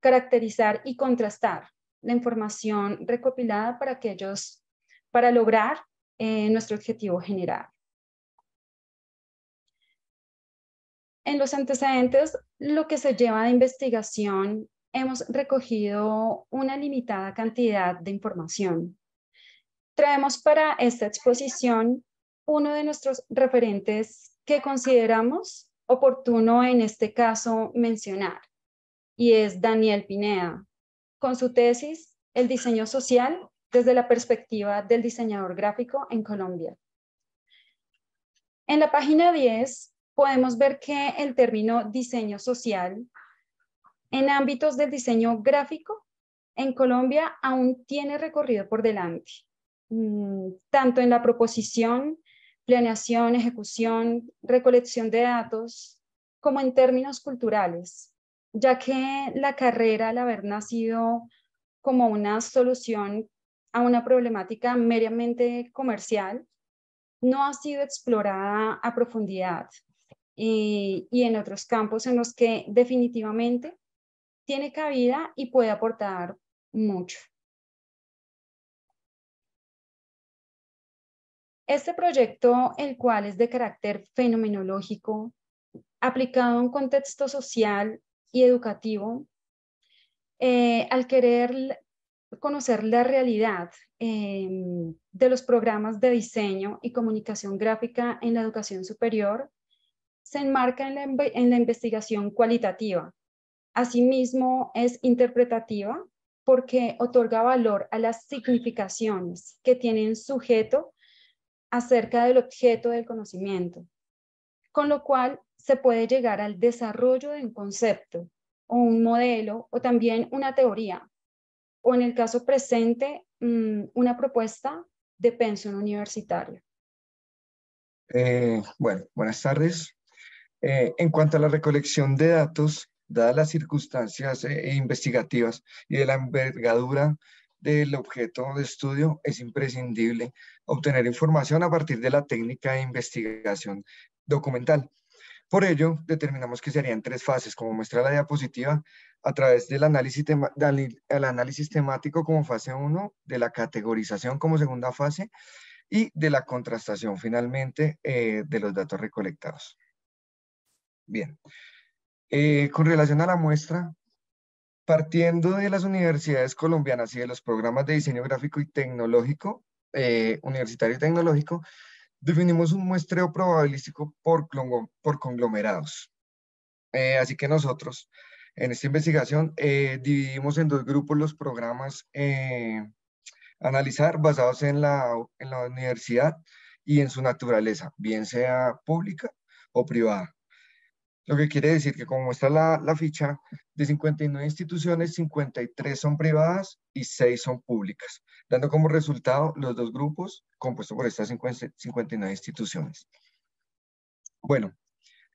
caracterizar y contrastar la información recopilada para aquellos para lograr nuestro objetivo general. En los antecedentes, lo que se lleva de investigación, hemos recogido una limitada cantidad de información. Traemos para esta exposición uno de nuestros referentes que consideramos oportuno en este caso mencionar, y es Daniel Pineda, con su tesis, El diseño social desde la perspectiva del diseñador gráfico en Colombia. En la página 10 podemos ver que el término diseño social en ámbitos del diseño gráfico en Colombia aún tiene recorrido por delante, tanto en la proposición, planeación, ejecución, recolección de datos, como en términos culturales, ya que la carrera al haber nacido como una solución a una problemática meramente comercial, no ha sido explorada a profundidad y en otros campos en los que definitivamente tiene cabida y puede aportar mucho. Este proyecto, el cual es de carácter fenomenológico, aplicado a un contexto social y educativo, al querer conocer la realidad de los programas de diseño y comunicación gráfica en la educación superior, se enmarca en la investigación cualitativa. Asimismo, es interpretativa porque otorga valor a las significaciones que tienen sujeto acerca del objeto del conocimiento, con lo cual se puede llegar al desarrollo de un concepto o un modelo o también una teoría, o en el caso presente, una propuesta de pensum universitario. Buenas tardes. En cuanto a la recolección de datos, dadas las circunstancias investigativas y de la envergadura del objeto de estudio, es imprescindible obtener información a partir de la técnica de investigación documental. Por ello, determinamos que se harían tres fases, como muestra la diapositiva, a través del análisis temático como fase 1, de la categorización como segunda fase y de la contrastación, finalmente, de los datos recolectados. Bien, con relación a la muestra, partiendo de las universidades colombianas y de los programas de diseño gráfico y tecnológico, universitario y tecnológico, definimos un muestreo probabilístico por conglomerados. Así que nosotros, en esta investigación, dividimos en dos grupos los programas a analizar basados en la universidad y en su naturaleza, bien sea pública o privada. Lo que quiere decir que, como muestra la ficha, de 59 instituciones, 53 son privadas y 6 son públicas, dando como resultado los dos grupos compuestos por estas 59 instituciones. Bueno,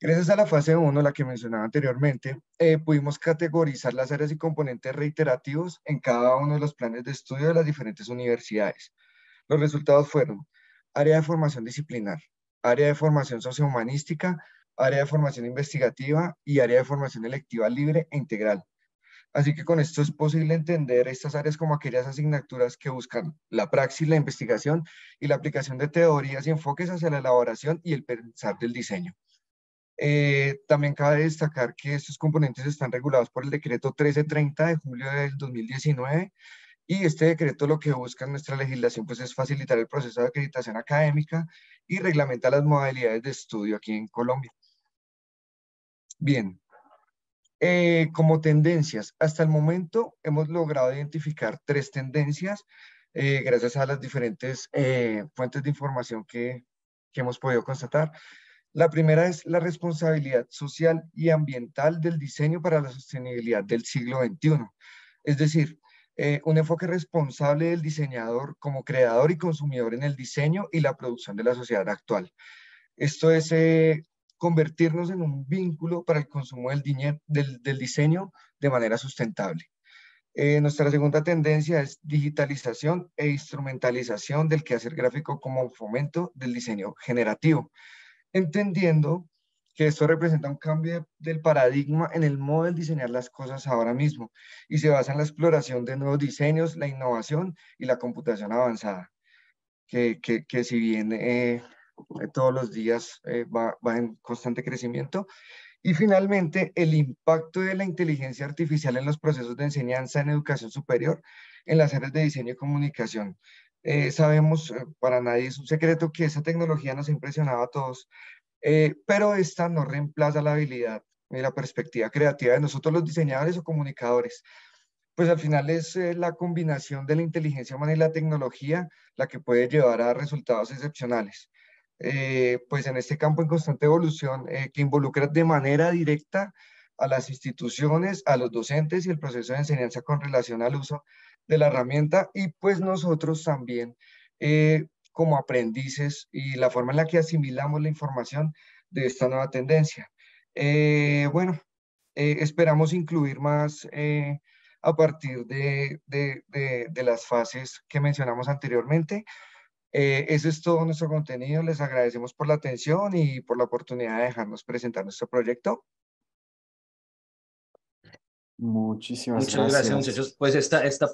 gracias a la fase 1, la que mencionaba anteriormente, pudimos categorizar las áreas y componentes reiterativos en cada uno de los planes de estudio de las diferentes universidades. Los resultados fueron área de formación disciplinar, área de formación sociohumanística, área de formación investigativa y área de formación electiva libre e integral. Así que con esto es posible entender estas áreas como aquellas asignaturas que buscan la praxis, la investigación y la aplicación de teorías y enfoques hacia la elaboración y el pensar del diseño. También cabe destacar que estos componentes están regulados por el decreto 1330 de julio del 2019, y este decreto, lo que busca en nuestra legislación, pues, es facilitar el proceso de acreditación académica y reglamenta las modalidades de estudio aquí en Colombia. Bien, como tendencias, hasta el momento hemos logrado identificar tres tendencias gracias a las diferentes fuentes de información que hemos podido constatar. La primera es la responsabilidad social y ambiental del diseño para la sostenibilidad del siglo XXI. Es decir, un enfoque responsable del diseñador como creador y consumidor en el diseño y la producción de la sociedad actual. Esto es... convertirnos en un vínculo para el consumo del diseño de manera sustentable. Nuestra segunda tendencia es digitalización e instrumentalización del quehacer gráfico como fomento del diseño generativo, entendiendo que esto representa un cambio del paradigma en el modo de diseñar las cosas ahora mismo, y se basa en la exploración de nuevos diseños, la innovación y la computación avanzada, que si bien... todos los días va en constante crecimiento. Y finalmente, el impacto de la inteligencia artificial en los procesos de enseñanza en educación superior, en las áreas de diseño y comunicación. Sabemos, para nadie es un secreto, que esa tecnología nos ha impresionado a todos, pero esta no reemplaza la habilidad y la perspectiva creativa de nosotros los diseñadores o comunicadores. Pues al final es la combinación de la inteligencia humana y la tecnología la que puede llevar a resultados excepcionales. Pues en este campo en constante evolución que involucra de manera directa a las instituciones, a los docentes y el proceso de enseñanza con relación al uso de la herramienta, y pues nosotros también como aprendices y la forma en la que asimilamos la información de esta nueva tendencia. Esperamos incluir más a partir de las fases que mencionamos anteriormente. Eso es todo nuestro contenido. Les agradecemos por la atención y por la oportunidad de dejarnos presentar nuestro proyecto. Muchas gracias, muchachos. Pues esta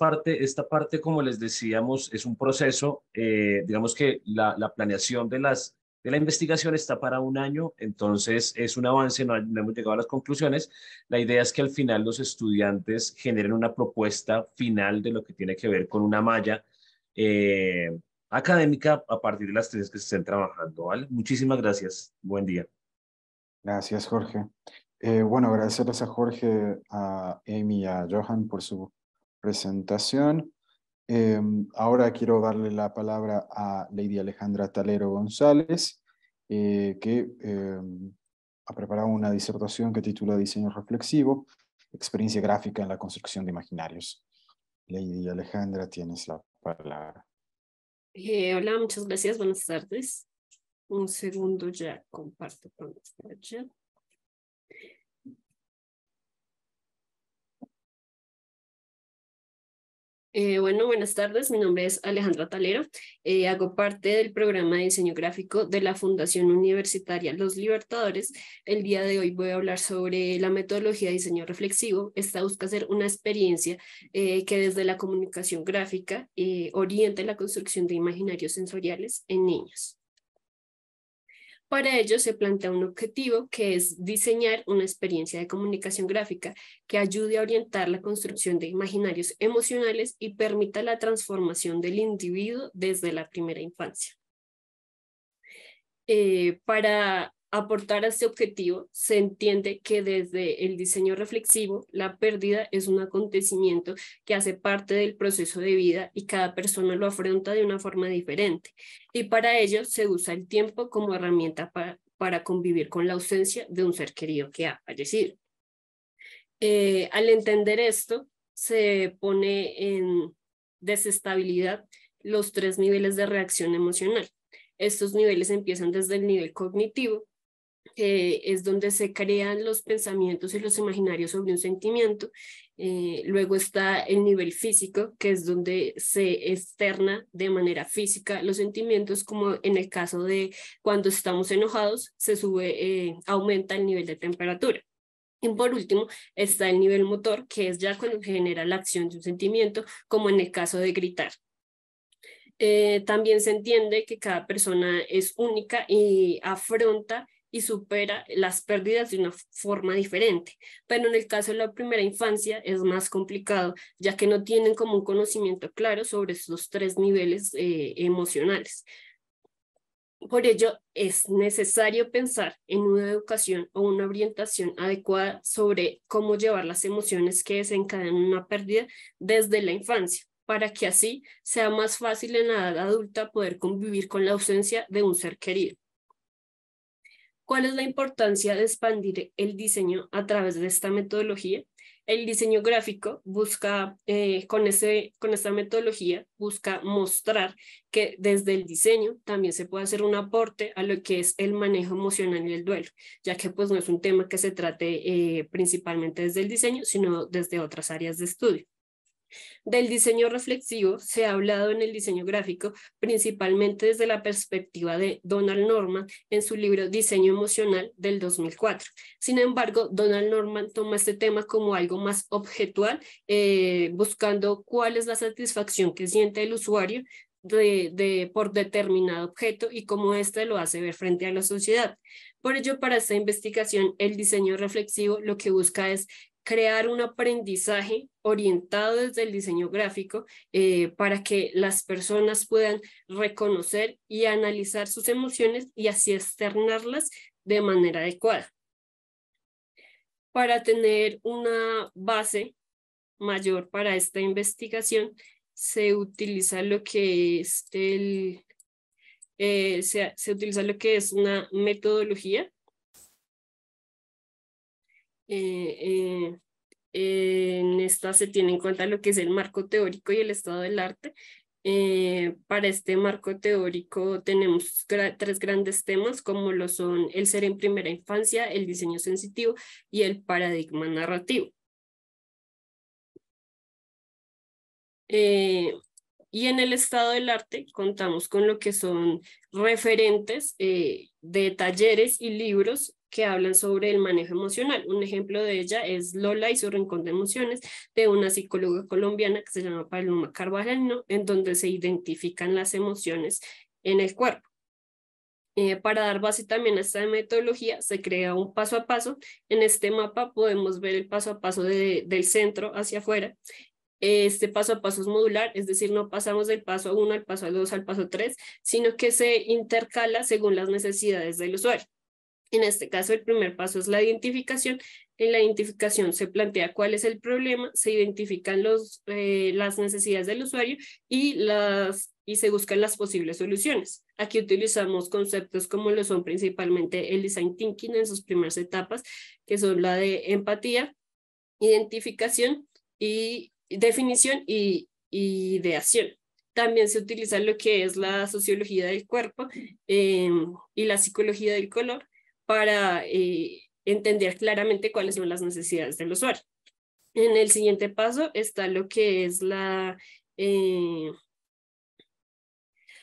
parte, como les decíamos, es un proceso. Digamos que la planeación de la investigación está para un año, entonces es un avance, no hemos llegado a las conclusiones. La idea es que al final los estudiantes generen una propuesta final de lo que tiene que ver con una malla académica a partir de las tesis que se estén trabajando, ¿vale? Muchísimas gracias. Buen día. Gracias, Jorge. Bueno, agradecerles a Jorge, a Eimi y a Johan por su presentación. Ahora quiero darle la palabra a Leidy Alejandra Talero González, que ha preparado una disertación que titula Diseño Reflexivo, Experiencia Gráfica en la Construcción de Imaginarios. Leidy Alejandra, tienes la palabra. Hola, muchas gracias, buenas tardes. Un segundo, ya comparto pantalla. Buenas tardes, mi nombre es Alejandra Talero, hago parte del programa de diseño gráfico de la Fundación Universitaria Los Libertadores. El día de hoy voy a hablar sobre la metodología de diseño reflexivo. Esta busca ser una experiencia que desde la comunicación gráfica oriente la construcción de imaginarios sensoriales en niños. Para ello se plantea un objetivo que es diseñar una experiencia de comunicación gráfica que ayude a orientar la construcción de imaginarios emocionales y permita la transformación del individuo desde la primera infancia. Para aportar a este objetivo, se entiende que desde el diseño reflexivo, la pérdida es un acontecimiento que hace parte del proceso de vida y cada persona lo afronta de una forma diferente. Y para ello se usa el tiempo como herramienta para convivir con la ausencia de un ser querido que ha fallecido. Al entender esto, se pone en desestabilidad los tres niveles de reacción emocional. Estos niveles empiezan desde el nivel cognitivo, es donde se crean los pensamientos y los imaginarios sobre un sentimiento. Luego está el nivel físico, que es donde se externa de manera física los sentimientos, como en el caso de cuando estamos enojados, se sube, aumenta el nivel de temperatura. Y por último está el nivel motor, que es ya cuando se genera la acción de un sentimiento, como en el caso de gritar. También se entiende que cada persona es única y afronta y supera las pérdidas de una forma diferente, pero en el caso de la primera infancia es más complicado, ya que no tienen como un conocimiento claro sobre estos tres niveles emocionales. Por ello, es necesario pensar en una educación o una orientación adecuada sobre cómo llevar las emociones que desencadenan una pérdida desde la infancia, para que así sea más fácil en la edad adulta poder convivir con la ausencia de un ser querido. ¿Cuál es la importancia de expandir el diseño a través de esta metodología? El diseño gráfico busca, con esta metodología, busca mostrar que desde el diseño también se puede hacer un aporte a lo que es el manejo emocional y el duelo, ya que pues, no es un tema que se trate principalmente desde el diseño, sino desde otras áreas de estudio. Del diseño reflexivo se ha hablado en el diseño gráfico principalmente desde la perspectiva de Donald Norman en su libro Diseño Emocional del 2004. Sin embargo, Donald Norman toma este tema como algo más objetual, buscando cuál es la satisfacción que siente el usuario por determinado objeto y cómo éste lo hace ver frente a la sociedad. Por ello, para esta investigación, el diseño reflexivo lo que busca es crear un aprendizaje orientado desde el diseño gráfico para que las personas puedan reconocer y analizar sus emociones y así externarlas de manera adecuada. Para tener una base mayor para esta investigación, se utiliza lo que es, una metodología. En esta se tiene en cuenta lo que es el marco teórico y el estado del arte. Para este marco teórico tenemos tres grandes temas, como lo son el ser en primera infancia, el diseño sensitivo y el paradigma narrativo. Y en el estado del arte contamos con lo que son referentes de talleres y libros que hablan sobre el manejo emocional. Un ejemplo de ella es Lola y su rincón de emociones, de una psicóloga colombiana que se llama Paloma Carvajal, en donde se identifican las emociones en el cuerpo. Para dar base también a esta metodología, se crea un paso a paso. En este mapa podemos ver el paso a paso del centro hacia afuera. Este paso a paso es modular, es decir, no pasamos del paso 1 al paso 2 al paso 3, sino que se intercala según las necesidades del usuario. En este caso, el primer paso es la identificación. En la identificación se plantea cuál es el problema, se identifican las necesidades del usuario y se buscan las posibles soluciones. Aquí utilizamos conceptos como lo son principalmente el design thinking en sus primeras etapas, que son la de empatía, identificación y definición y ideación. También se utiliza lo que es la sociología del cuerpo y la psicología del color, para entender claramente cuáles son las necesidades del usuario. En el siguiente paso está lo que es la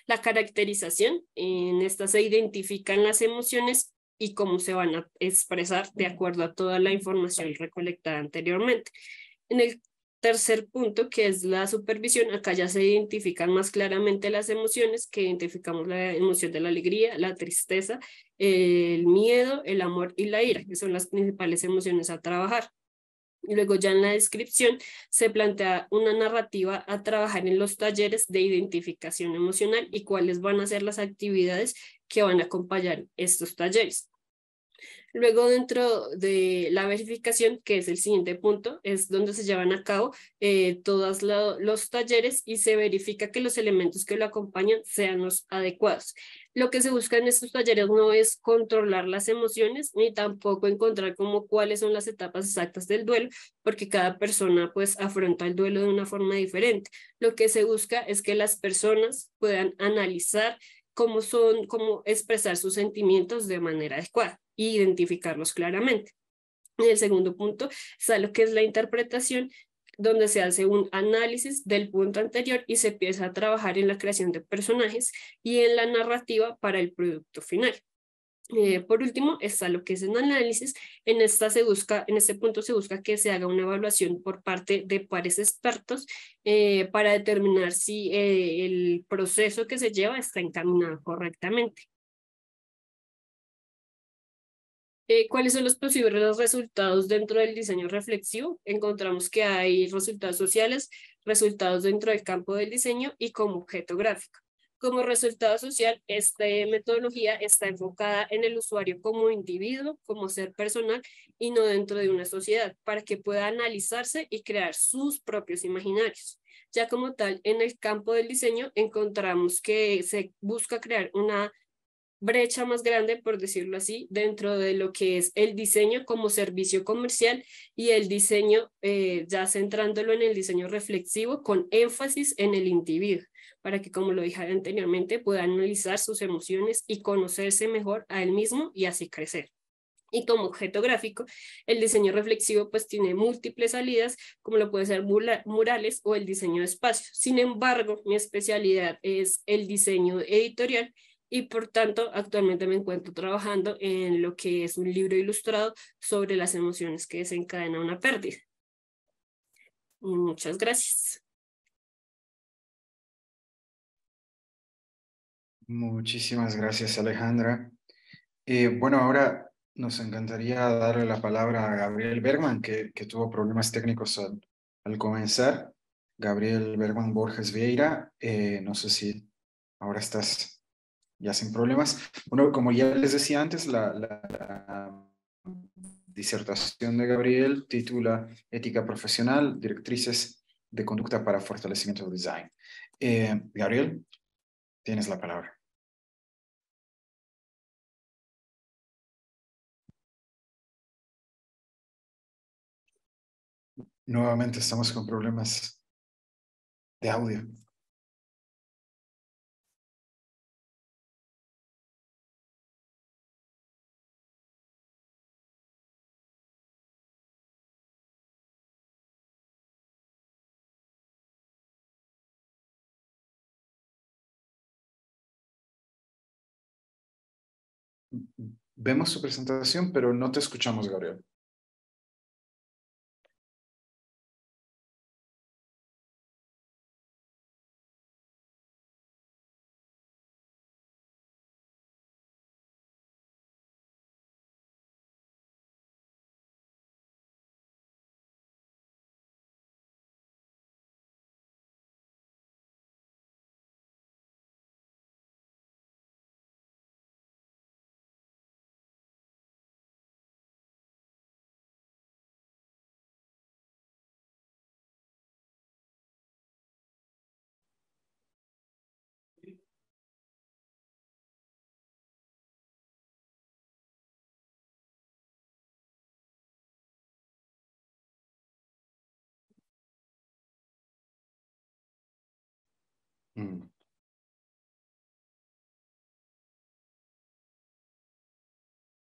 La caracterización, en esta se identifican las emociones y cómo se van a expresar de acuerdo a toda la información recolectada anteriormente. En el tercer punto, que es la supervisión, acá ya se identifican más claramente las emociones, que identificamos la emoción de la alegría, la tristeza, el miedo, el amor y la ira, que son las principales emociones a trabajar. Luego ya en la descripción se plantea una narrativa a trabajar en los talleres de identificación emocional y cuáles van a ser las actividades que van a acompañar estos talleres. Luego dentro de la verificación, que es el siguiente punto, es donde se llevan a cabo todos los talleres y se verifica que los elementos que lo acompañan sean los adecuados. Lo que se busca en estos talleres no es controlar las emociones ni tampoco encontrar como cuáles son las etapas exactas del duelo, porque cada persona pues afronta el duelo de una forma diferente. Lo que se busca es que las personas puedan analizar cómo expresar sus sentimientos de manera adecuada e identificarlos claramente. En el segundo punto está lo que es la interpretación, donde se hace un análisis del punto anterior y se empieza a trabajar en la creación de personajes y en la narrativa para el producto final. Por último está lo que es el análisis. En este punto se busca que se haga una evaluación por parte de pares expertos para determinar si el proceso que se lleva está encaminado correctamente. ¿Cuáles son los posibles resultados dentro del diseño reflexivo? Encontramos que hay resultados sociales, resultados dentro del campo del diseño y como objeto gráfico. Como resultado social, esta metodología está enfocada en el usuario como individuo, como ser personal y no dentro de una sociedad, para que pueda analizarse y crear sus propios imaginarios. Ya como tal, en el campo del diseño encontramos que se busca crear una brecha más grande, por decirlo así, dentro de lo que es el diseño como servicio comercial y el diseño, ya centrándolo en el diseño reflexivo con énfasis en el individuo, para que, como lo dije anteriormente, pueda analizar sus emociones y conocerse mejor a él mismo y así crecer. Y como objeto gráfico, el diseño reflexivo pues tiene múltiples salidas, como lo puede ser murales o el diseño de espacios. Sin embargo, mi especialidad es el diseño editorial, y por tanto actualmente me encuentro trabajando en lo que es un libro ilustrado sobre las emociones que desencadena una pérdida. Muchas gracias. Muchísimas gracias, Alejandra. Bueno, ahora nos encantaría darle la palabra a Gabriel Bergmann, que tuvo problemas técnicos al comenzar. Gabriel Bergmann Borges Vieira, no sé si ahora estás ya sin problemas. Bueno, como ya les decía antes, la disertación de Gabriel titula Ética Profesional, Directrices de Conducta para Fortalecimiento del Design. Gabriel, tienes la palabra. Nuevamente estamos con problemas de audio. Vemos su presentación, pero no te escuchamos, Gabriel.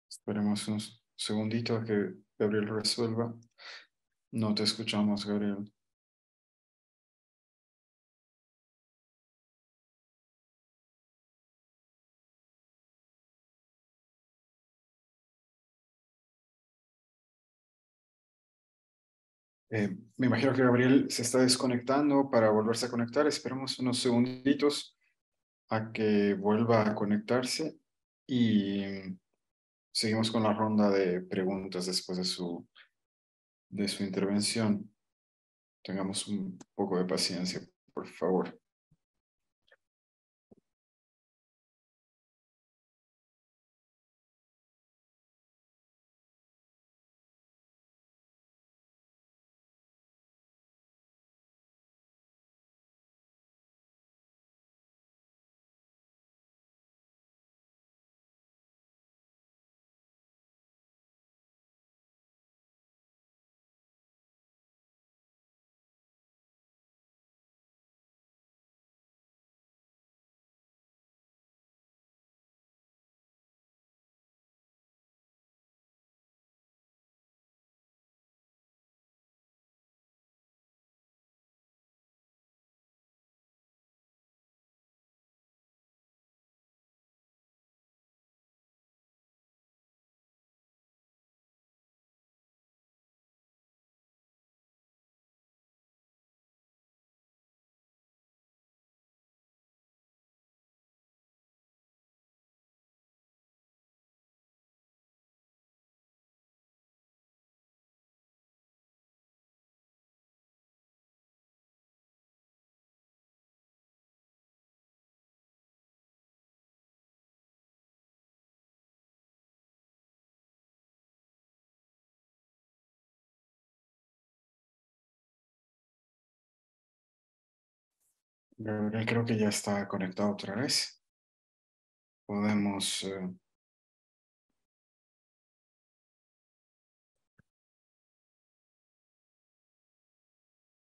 Esperemos un segundito a que Gabriel resuelva. No te escuchamos, Gabriel. Me imagino que Gabriel se está desconectando para volverse a conectar. Esperamos unos segunditos a que vuelva a conectarse y seguimos con la ronda de preguntas después de su intervención. Tengamos un poco de paciencia, por favor. Gabriel, creo que ya está conectado otra vez. Podemos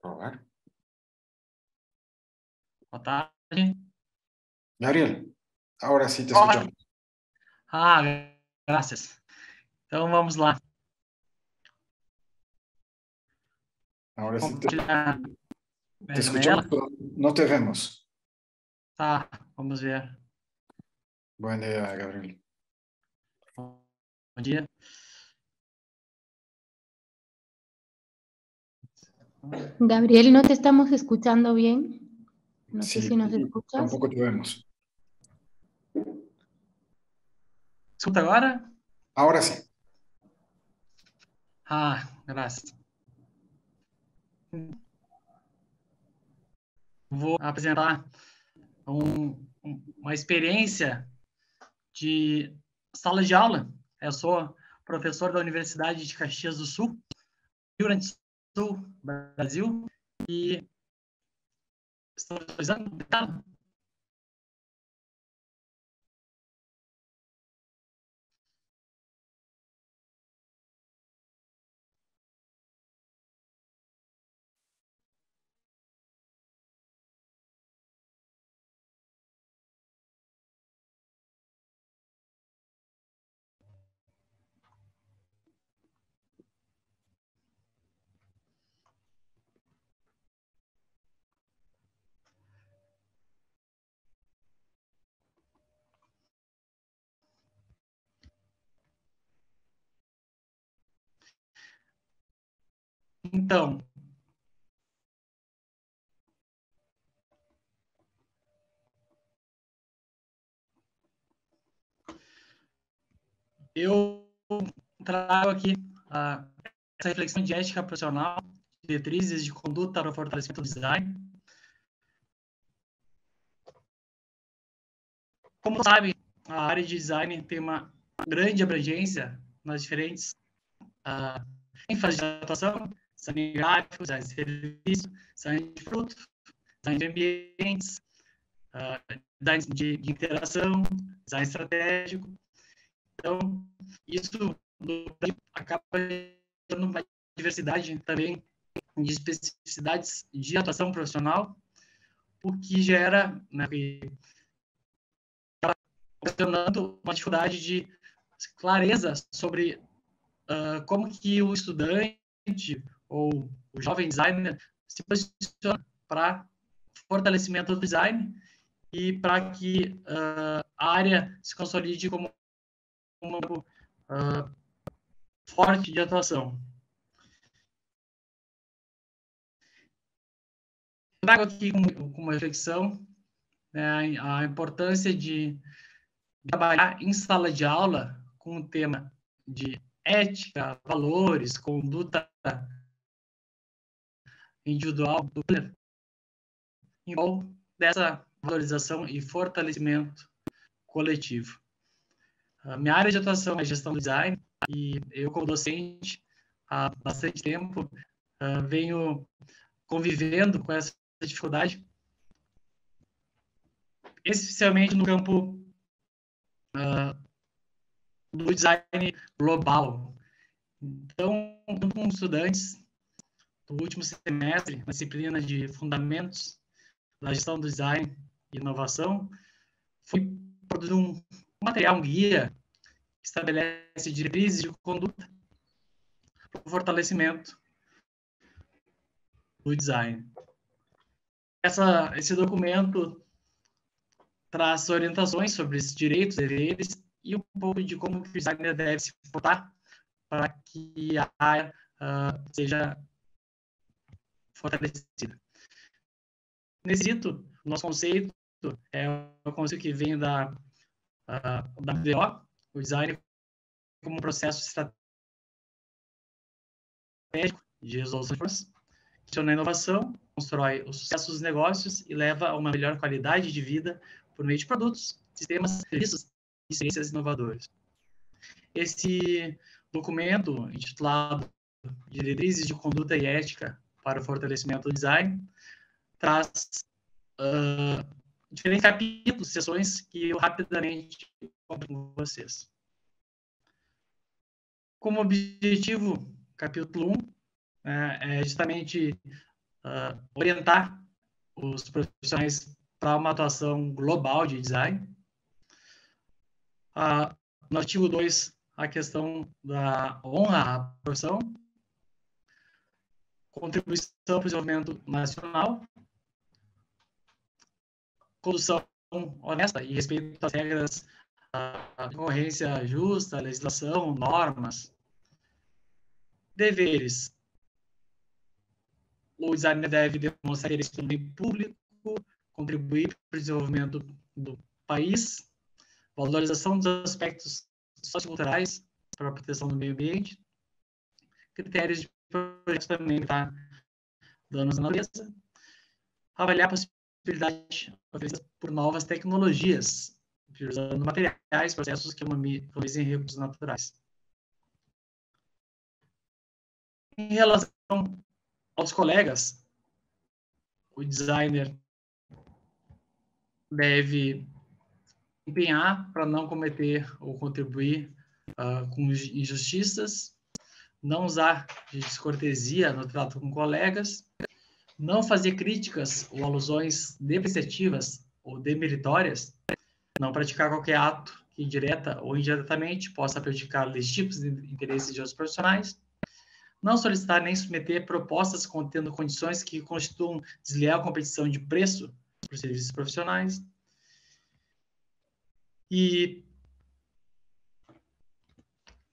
probar. Boa tarde. Gabriel, ahora sí te escuchamos. Ah, gracias. Então vamos lá. Ahora sí te escuchamos, pero no te vemos. Tá, vamos ver. Buen día, Gabriel. Bom dia. Gabriel, no te estamos escuchando bien. No sé si nos escuchas. Tampoco te vemos. ¿Escucha ahora? Ahora sí. Ah, gracias. Vou apresentar uma experiência de sala de aula. Eu sou professor da Universidade de Caxias do Sul, Rio Grande do Sul, Brasil, e estou utilizando então, eu trago aqui essa reflexão de ética profissional, diretrizes de conduta para o fortalecimento do design. Como sabe, a área de design tem uma grande abrangência nas diferentes ênfases de atuação. Design gráfico, design de serviço, design de fruto, design de ambientes, design de interação, design estratégico. Então, isso acaba tendo uma diversidade também de especificidades de atuação profissional, o que gera, né, ocasionando uma dificuldade de clareza sobre como que o estudante ou o jovem designer se posiciona para fortalecimento do design e para que a área se consolide como um campo forte de atuação. trago aqui como reflexão, né, a importância de trabalhar em sala de aula com o tema de ética, valores, conduta individual do planner, em prol dessa valorização e fortalecimento coletivo. A minha área de atuação é gestão do design e eu, como docente, há bastante tempo venho convivendo com essa dificuldade, especialmente no campo do design global. Então, com estudantes do último semestre, na disciplina de Fundamentos da Gestão do Design e Inovação, foi produzido um material, um guia, que estabelece diretrizes de conduta para o fortalecimento do design. Esse documento traz orientações sobre esses direitos, deveres e um pouco de como o designer deve se portar para que a área seja fortalecida. Nesse sentido, nosso conceito é o conceito que vem da WDO, o design como um processo estratégico de resolução de problemas, gestiona a inovação, constrói o sucesso dos negócios e leva a uma melhor qualidade de vida por meio de produtos, sistemas, serviços e ciências inovadoras. Esse documento, intitulado Diretrizes de Conduta e Ética para o Fortalecimento do Design, traz diferentes capítulos, sessões que eu rapidamente compartilho com vocês. Como objetivo, capítulo 1, é justamente orientar os profissionais para uma atuação global de design. No artigo 2, a questão da honra à profissão, contribuição para o desenvolvimento nacional, condução honesta e respeito às regras da concorrência justa, legislação, normas, deveres. O designer deve demonstrar interesse no meio público, contribuir para o desenvolvimento do país, valorização dos aspectos socioculturais para a proteção do meio ambiente, critérios de projetos para limitar danos à natureza, avaliar a possibilidade oferecida por novas tecnologias, utilizando materiais, processos que economizem recursos naturais. Em relação aos colegas, o designer deve empenhar para não cometer ou contribuir com injustiças, não usar de descortesia no trato com colegas, não fazer críticas ou alusões depreciativas ou demeritórias, não praticar qualquer ato que indireta ou indiretamente possa prejudicar legítimos interesses de outros profissionais, não solicitar nem submeter propostas contendo condições que constituam desleal competição de preço para os serviços profissionais. E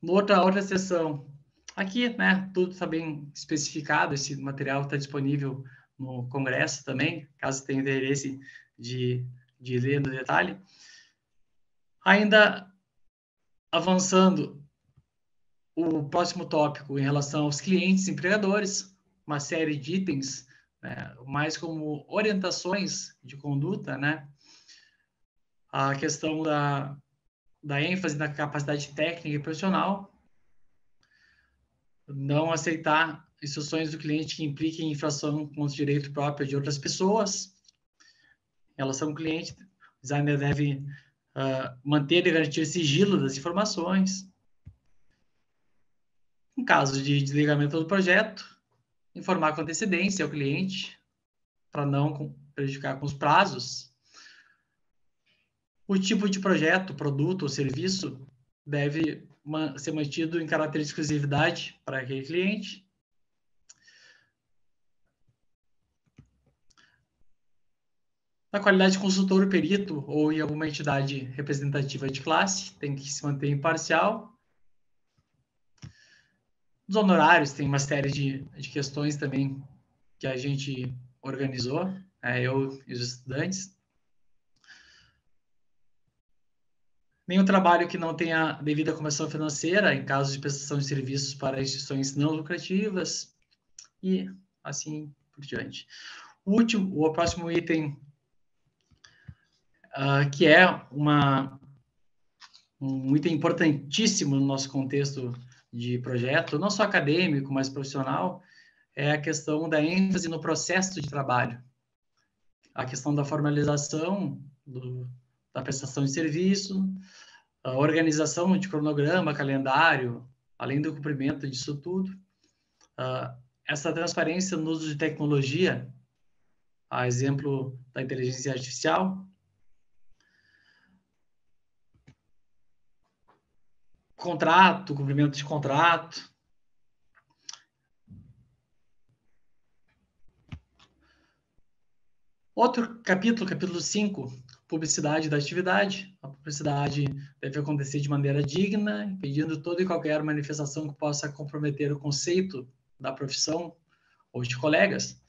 outra seção, aqui, né, tudo está bem especificado, esse material está disponível no Congresso também, caso tenha interesse de ler no detalhe. Ainda avançando, o próximo tópico em relação aos clientes e empregadores, uma série de itens, né, mais como orientações de conduta, né? A questão da ênfase na capacidade técnica e profissional, não aceitar instruções do cliente que impliquem infração com os direitos próprios de outras pessoas. Em relação ao cliente, o designer deve manter e garantir sigilo das informações. Em caso de desligamento do projeto, informar com antecedência ao cliente para não prejudicar com os prazos. O tipo de projeto, produto ou serviço deve ser mantido em caráter de exclusividade para aquele cliente. Na qualidade de consultor ou perito ou em alguma entidade representativa de classe, tem que se manter imparcial. Os honorários, tem uma série de questões também que a gente organizou, eu e os estudantes. Nenhum trabalho que não tenha devida compensação financeira em caso de prestação de serviços para instituições não lucrativas e assim por diante. O próximo item, que é um item importantíssimo no nosso contexto de projeto, não só acadêmico, mas profissional, é a questão da ênfase no processo de trabalho. A questão da formalização da prestação de serviço, a organização de cronograma, calendário, além do cumprimento disso tudo. Essa transparência no uso de tecnologia, a exemplo da inteligência artificial. Contrato, cumprimento de contrato. Outro capítulo, capítulo 5, publicidade da atividade. A publicidade deve acontecer de maneira digna, impedindo toda e qualquer manifestação que possa comprometer o conceito da profissão ou de colegas.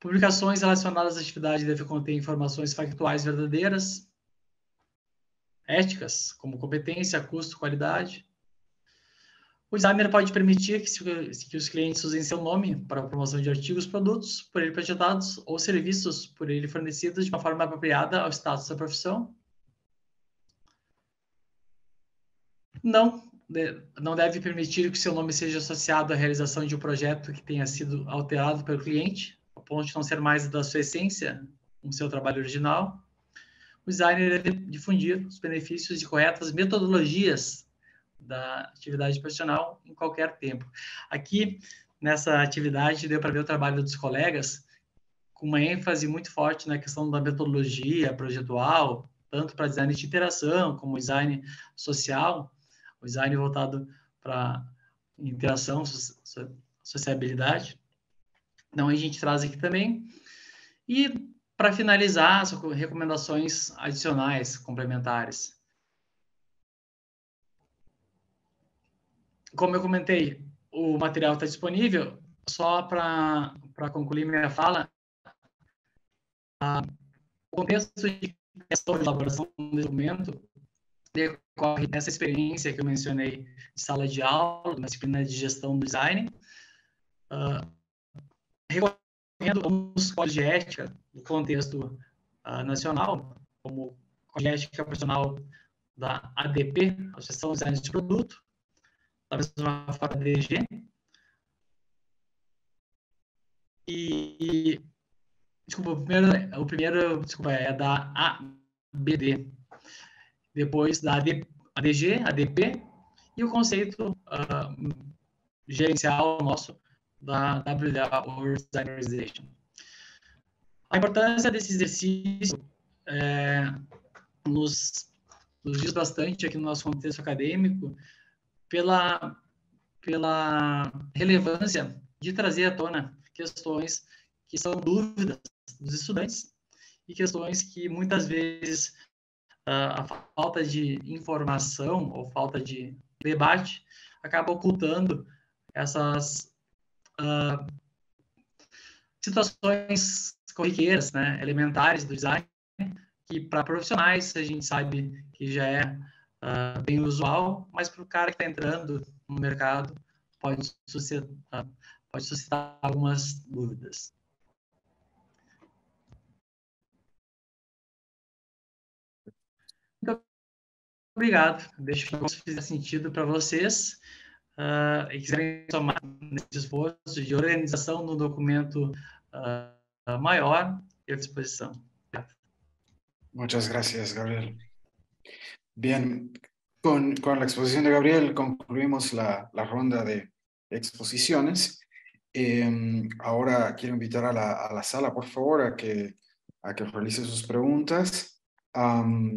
Publicações relacionadas à atividade devem conter informações factuais verdadeiras, éticas, como competência, custo, qualidade. O designer pode permitir que os clientes usem seu nome para a promoção de artigos, produtos por ele projetados ou serviços por ele fornecidos de uma forma apropriada ao status da profissão. Não deve permitir que seu nome seja associado à realização de um projeto que tenha sido alterado pelo cliente, ao ponto de não ser mais da sua essência, o seu trabalho original. O designer deve difundir os benefícios de corretas metodologias da atividade profissional em qualquer tempo. Aqui, nessa atividade, deu para ver o trabalho dos colegas com uma ênfase muito forte na questão da metodologia projetual, tanto para design de interação, como design social, o design voltado para interação, sociabilidade. Então, a gente traz aqui também. E, para finalizar, as recomendações adicionais, complementares. Como eu comentei, o material está disponível. Só para concluir minha fala, o contexto de elaboração do documento decorre dessa experiência que eu mencionei de sala de aula, na disciplina de gestão do design. Recorrendo alguns códigos de ética do contexto nacional, como Código de Ética Profissional da ADP, Associação de Design de Produto, da mesma forma da DG, e desculpa, o primeiro é da ABD, depois da ADG, ADP, e o conceito gerencial nosso da WDO, World Design Organization. A importância desse exercício nos diz bastante aqui no nosso contexto acadêmico pela relevância de trazer à tona questões que são dúvidas dos estudantes e questões que muitas vezes a falta de informação ou falta de debate acaba ocultando essas situações corriqueiras, né, elementares do design, que para profissionais a gente sabe que já é bem usual, mas para o cara que está entrando no mercado pode suscitar algumas dúvidas. Muito obrigado. Deixo que isso fizer sentido para vocês e quiserem somar nesse esforço de organização no documento maior y a disposición. Muchas gracias, Gabriel. Bien, con la exposición de Gabriel concluimos la ronda de exposiciones. Ahora quiero invitar a la sala, por favor, a que realice sus preguntas,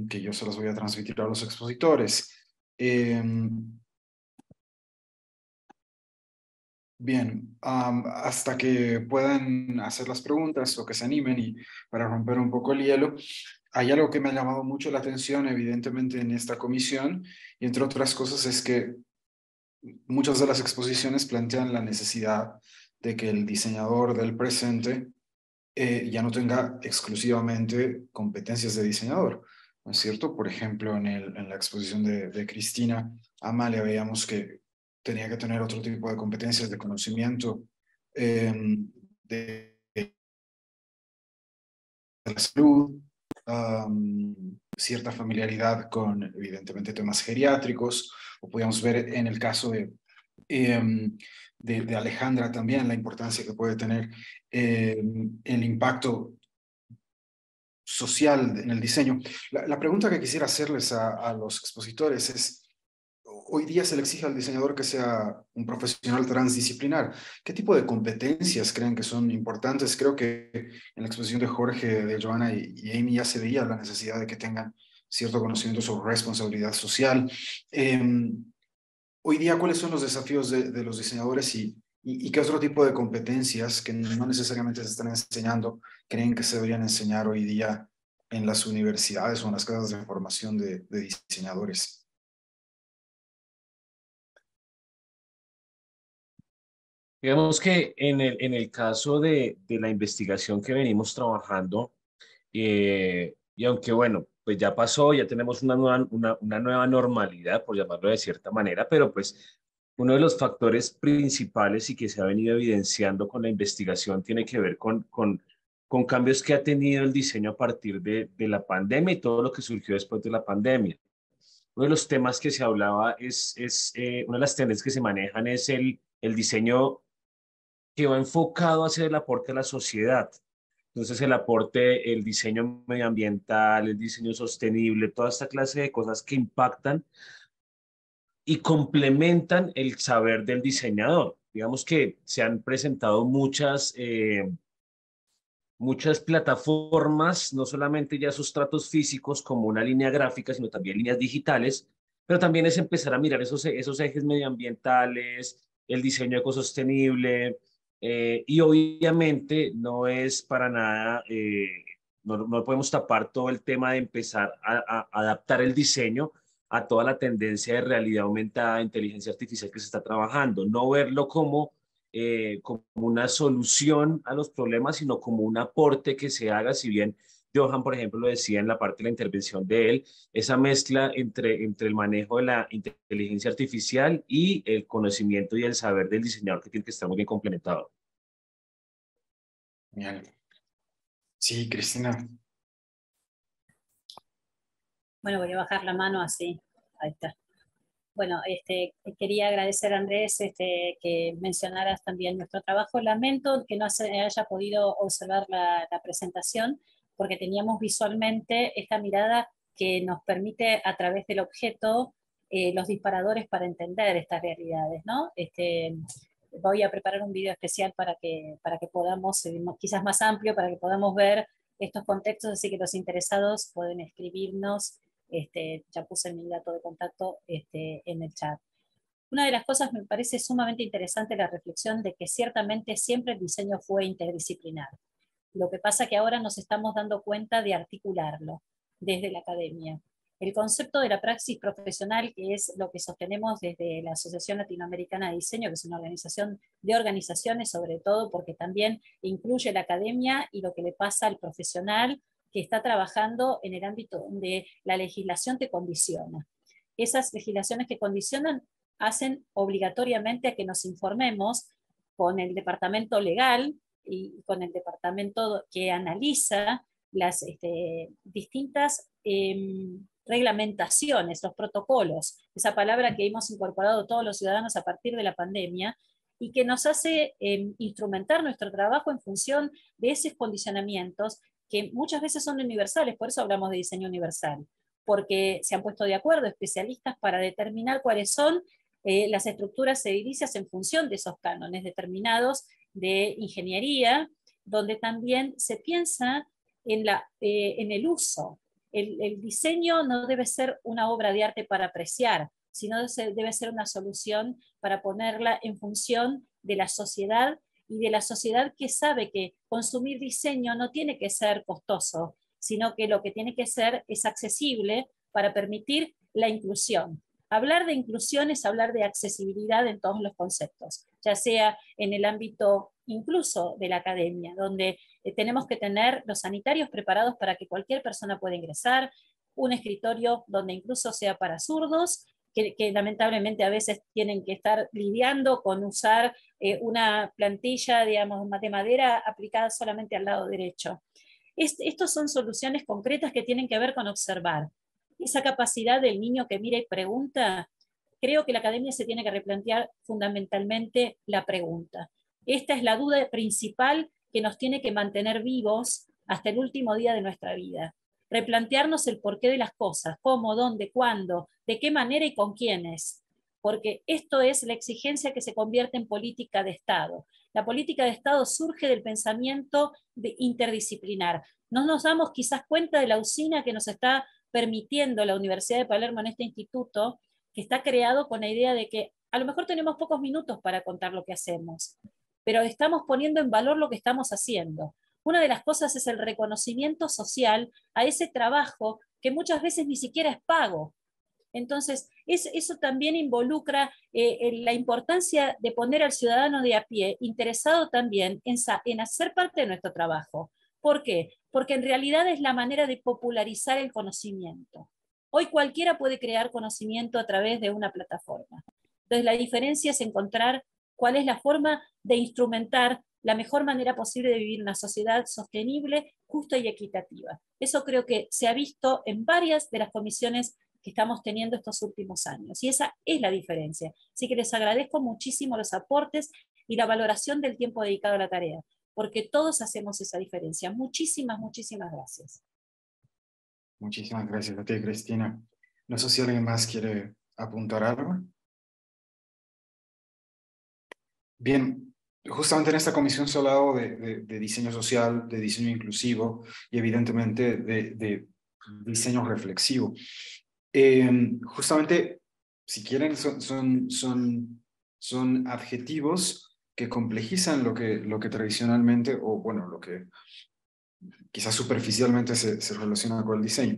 que yo se las voy a transmitir a los expositores. Bien, hasta que puedan hacer las preguntas o que se animen y para romper un poco el hielo, hay algo que me ha llamado mucho la atención, evidentemente, en esta comisión, y entre otras cosas es que muchas de las exposiciones plantean la necesidad de que el diseñador del presente ya no tenga exclusivamente competencias de diseñador, ¿no es cierto? Por ejemplo, en la exposición de Cristina Amalia veíamos que tenía que tener otro tipo de competencias de conocimiento de la salud, cierta familiaridad con, evidentemente, temas geriátricos, o podíamos ver en el caso de Alejandra también la importancia que puede tener el impacto social en el diseño. La pregunta que quisiera hacerles a los expositores es, hoy día se le exige al diseñador que sea un profesional transdisciplinar. ¿Qué tipo de competencias creen que son importantes? Creo que en la exposición de Jorge, de Johanna y Eimi ya se veía la necesidad de que tengan cierto conocimiento sobre responsabilidad social. Hoy día, ¿cuáles son los desafíos de los diseñadores y qué otro tipo de competencias que no necesariamente se están enseñando creen que se deberían enseñar hoy día en las universidades o en las casas de formación de diseñadores? Digamos que en el caso de la investigación que venimos trabajando, y aunque bueno, pues ya pasó, ya tenemos una nueva normalidad, por llamarlo de cierta manera, pero pues uno de los factores principales y que se ha venido evidenciando con la investigación tiene que ver con cambios que ha tenido el diseño a partir de la pandemia y todo lo que surgió después de la pandemia. Uno de los temas que se hablaba una de las tendencias que se manejan es el diseño que va enfocado hacia el aporte a la sociedad. Entonces el aporte, el diseño medioambiental, el diseño sostenible, toda esta clase de cosas que impactan y complementan el saber del diseñador. Digamos que se han presentado muchas plataformas, no solamente ya sustratos físicos como una línea gráfica, sino también líneas digitales, pero también es empezar a mirar esos ejes medioambientales, el diseño ecosostenible, y obviamente no es para nada, no podemos tapar todo el tema de empezar a adaptar el diseño a toda la tendencia de realidad aumentada, inteligencia artificial que se está trabajando, no verlo como una solución a los problemas, sino como un aporte que se haga, si bien Johan, por ejemplo, lo decía en la parte de la intervención de él, esa mezcla entre el manejo de la inteligencia artificial y el conocimiento y el saber del diseñador que tiene que estar muy bien complementado. Bien. Sí, Cristina. Bueno, voy a bajar la mano así. Ahí está. Bueno, quería agradecer a Andrés que mencionaras también nuestro trabajo. Lamento que no haya podido observar la presentación, porque teníamos visualmente esta mirada que nos permite a través del objeto los disparadores para entender estas realidades, ¿no? Voy a preparar un video especial para que podamos, quizás más amplio, para que podamos ver estos contextos, así que los interesados pueden escribirnos, ya puse mi dato de contacto en el chat. Una de las cosas me parece sumamente interesante la reflexión de que ciertamente siempre el diseño fue interdisciplinar. Lo que pasa es que ahora nos estamos dando cuenta de articularlo desde la academia. El concepto de la praxis profesional, que es lo que sostenemos desde la Asociación Latinoamericana de Diseño, que es una organización de organizaciones, sobre todo porque también incluye la academia y lo que le pasa al profesional que está trabajando en el ámbito donde la legislación te condiciona. Esas legislaciones que condicionan hacen obligatoriamente a que nos informemos con el departamento legal, y con el departamento que analiza las distintas reglamentaciones, los protocolos, esa palabra que hemos incorporado todos los ciudadanos a partir de la pandemia, y que nos hace instrumentar nuestro trabajo en función de esos condicionamientos que muchas veces son universales, por eso hablamos de diseño universal, porque se han puesto de acuerdo especialistas para determinar cuáles son las estructuras edilicias en función de esos cánones determinados de ingeniería, donde también se piensa en el uso. El diseño no debe ser una obra de arte para apreciar, sino debe ser una solución para ponerla en función de la sociedad, y de la sociedad que sabe que consumir diseño no tiene que ser costoso, sino que lo que tiene que ser es accesible para permitir la inclusión. Hablar de inclusión es hablar de accesibilidad en todos los conceptos, ya sea en el ámbito incluso de la academia, donde tenemos que tener los sanitarios preparados para que cualquier persona pueda ingresar, un escritorio donde incluso sea para zurdos, que lamentablemente a veces tienen que estar lidiando con usar una plantilla, digamos, de madera aplicada solamente al lado derecho. Estos son soluciones concretas que tienen que ver con observar. Esa capacidad del niño que mira y pregunta, creo que la academia se tiene que replantear fundamentalmente la pregunta. Esta es la duda principal que nos tiene que mantener vivos hasta el último día de nuestra vida. Replantearnos el porqué de las cosas, cómo, dónde, cuándo, de qué manera y con quiénes. Porque esto es la exigencia que se convierte en política de Estado. La política de Estado surge del pensamiento interdisciplinar. No nos damos quizás cuenta de la usina que nos está permitiendo la Universidad de Palermo en este instituto, que está creado con la idea de que a lo mejor tenemos pocos minutos para contar lo que hacemos, pero estamos poniendo en valor lo que estamos haciendo. Una de las cosas es el reconocimiento social a ese trabajo que muchas veces ni siquiera es pago. Entonces, eso también involucra la importancia de poner al ciudadano de a pie interesado también en hacer parte de nuestro trabajo. ¿Por qué? Porque en realidad es la manera de popularizar el conocimiento. Hoy cualquiera puede crear conocimiento a través de una plataforma. Entonces la diferencia es encontrar cuál es la forma de instrumentar la mejor manera posible de vivir una sociedad sostenible, justa y equitativa. Eso creo que se ha visto en varias de las comisiones que estamos teniendo estos últimos años. Y esa es la diferencia. Así que les agradezco muchísimo los aportes y la valoración del tiempo dedicado a la tarea, porque todos hacemos esa diferencia. Muchísimas, muchísimas gracias. Muchísimas gracias a ti, Cristina. No sé si alguien más quiere apuntar algo. Bien, justamente en esta comisión se ha hablado de diseño social, de diseño inclusivo y evidentemente de diseño reflexivo. Justamente, si quieren, son adjetivos que complejizan lo que tradicionalmente, o bueno, lo que quizás superficialmente se relaciona con el diseño.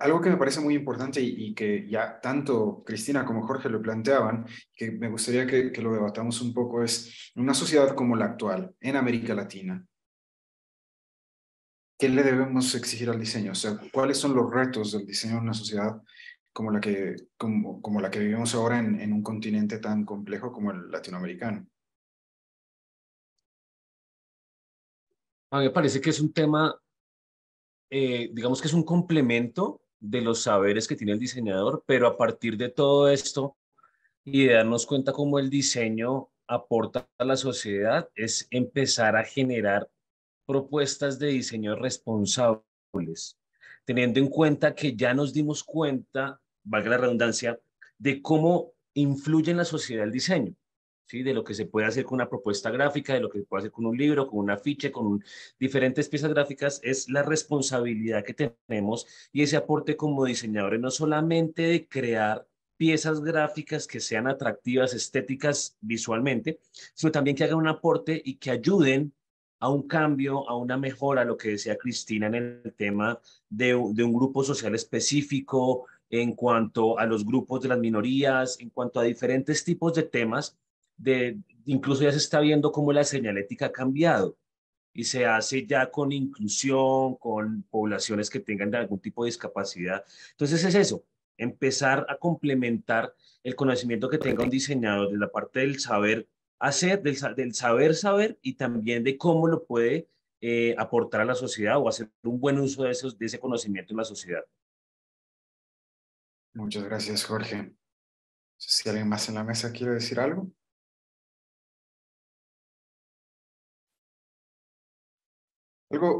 Algo que me parece muy importante y que ya tanto Cristina como Jorge lo planteaban, que me gustaría que lo debatamos un poco, es una sociedad como la actual, en América Latina, ¿qué le debemos exigir al diseño? O sea, ¿cuáles son los retos del diseño en una sociedad como la que vivimos ahora en un continente tan complejo como el latinoamericano? A mí me parece que es un tema, digamos que es un complemento de los saberes que tiene el diseñador, pero a partir de todo esto y de darnos cuenta cómo el diseño aporta a la sociedad, es empezar a generar propuestas de diseño responsables, teniendo en cuenta que ya nos dimos cuenta, valga la redundancia, de cómo influye en la sociedad el diseño. ¿Sí? De lo que se puede hacer con una propuesta gráfica, de lo que se puede hacer con un libro, con un afiche, con diferentes piezas gráficas, es la responsabilidad que tenemos y ese aporte como diseñadores, no solamente de crear piezas gráficas que sean atractivas, estéticas visualmente, sino también que hagan un aporte y que ayuden a un cambio, a una mejora, lo que decía Cristina en el tema de un grupo social específico, en cuanto a los grupos de las minorías, en cuanto a diferentes tipos de temas. Incluso ya se está viendo cómo la señalética ha cambiado y se hace ya con inclusión, con poblaciones que tengan algún tipo de discapacidad. Entonces es eso, empezar a complementar el conocimiento que tenga un diseñador desde la parte del saber hacer, del saber y también de cómo lo puede aportar a la sociedad o hacer un buen uso de ese conocimiento en la sociedad. Muchas gracias, Jorge. Si alguien más en la mesa quiere decir algo.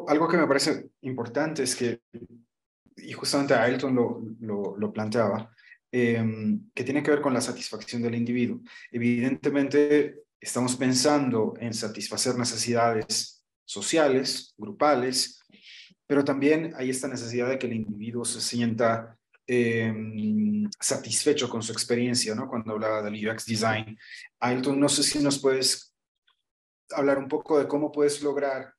Algo que me parece importante es que, y justamente Ailton lo planteaba, que tiene que ver con la satisfacción del individuo. Evidentemente, estamos pensando en satisfacer necesidades sociales, grupales, pero también hay esta necesidad de que el individuo se sienta satisfecho con su experiencia, ¿no? Cuando hablaba del UX design. Ailton, no sé si nos puedes hablar un poco de cómo puedes lograr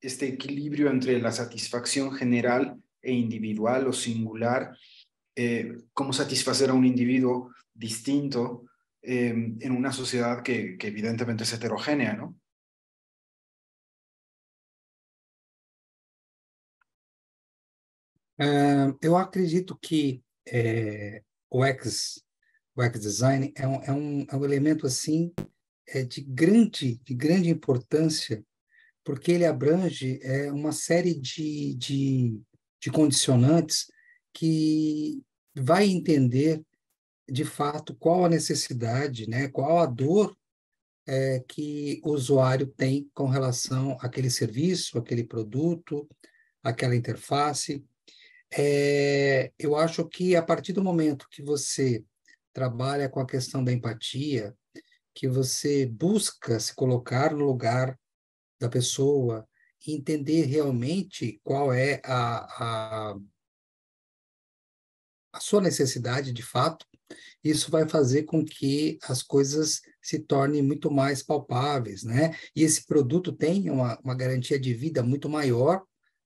este equilibrio entre la satisfacción general e individual o singular cómo satisfacer a un individuo distinto en una sociedad que evidentemente es heterogénea, ¿no? Eu acredito que o UX design é um elemento assim de grande importância, porque ele abrange uma série de condicionantes que vai entender de fato qual a necessidade, né, qual a dor que o usuário tem com relação àquele serviço, àquele produto, àquela interface. Eu acho que a partir do momento que você trabalha com a questão da empatia, que você busca se colocar no lugar da pessoa e entender realmente qual é a sua necessidade de fato, isso vai fazer com que as coisas se tornem muito mais palpáveis, né? E esse produto tem uma garantia de vida muito maior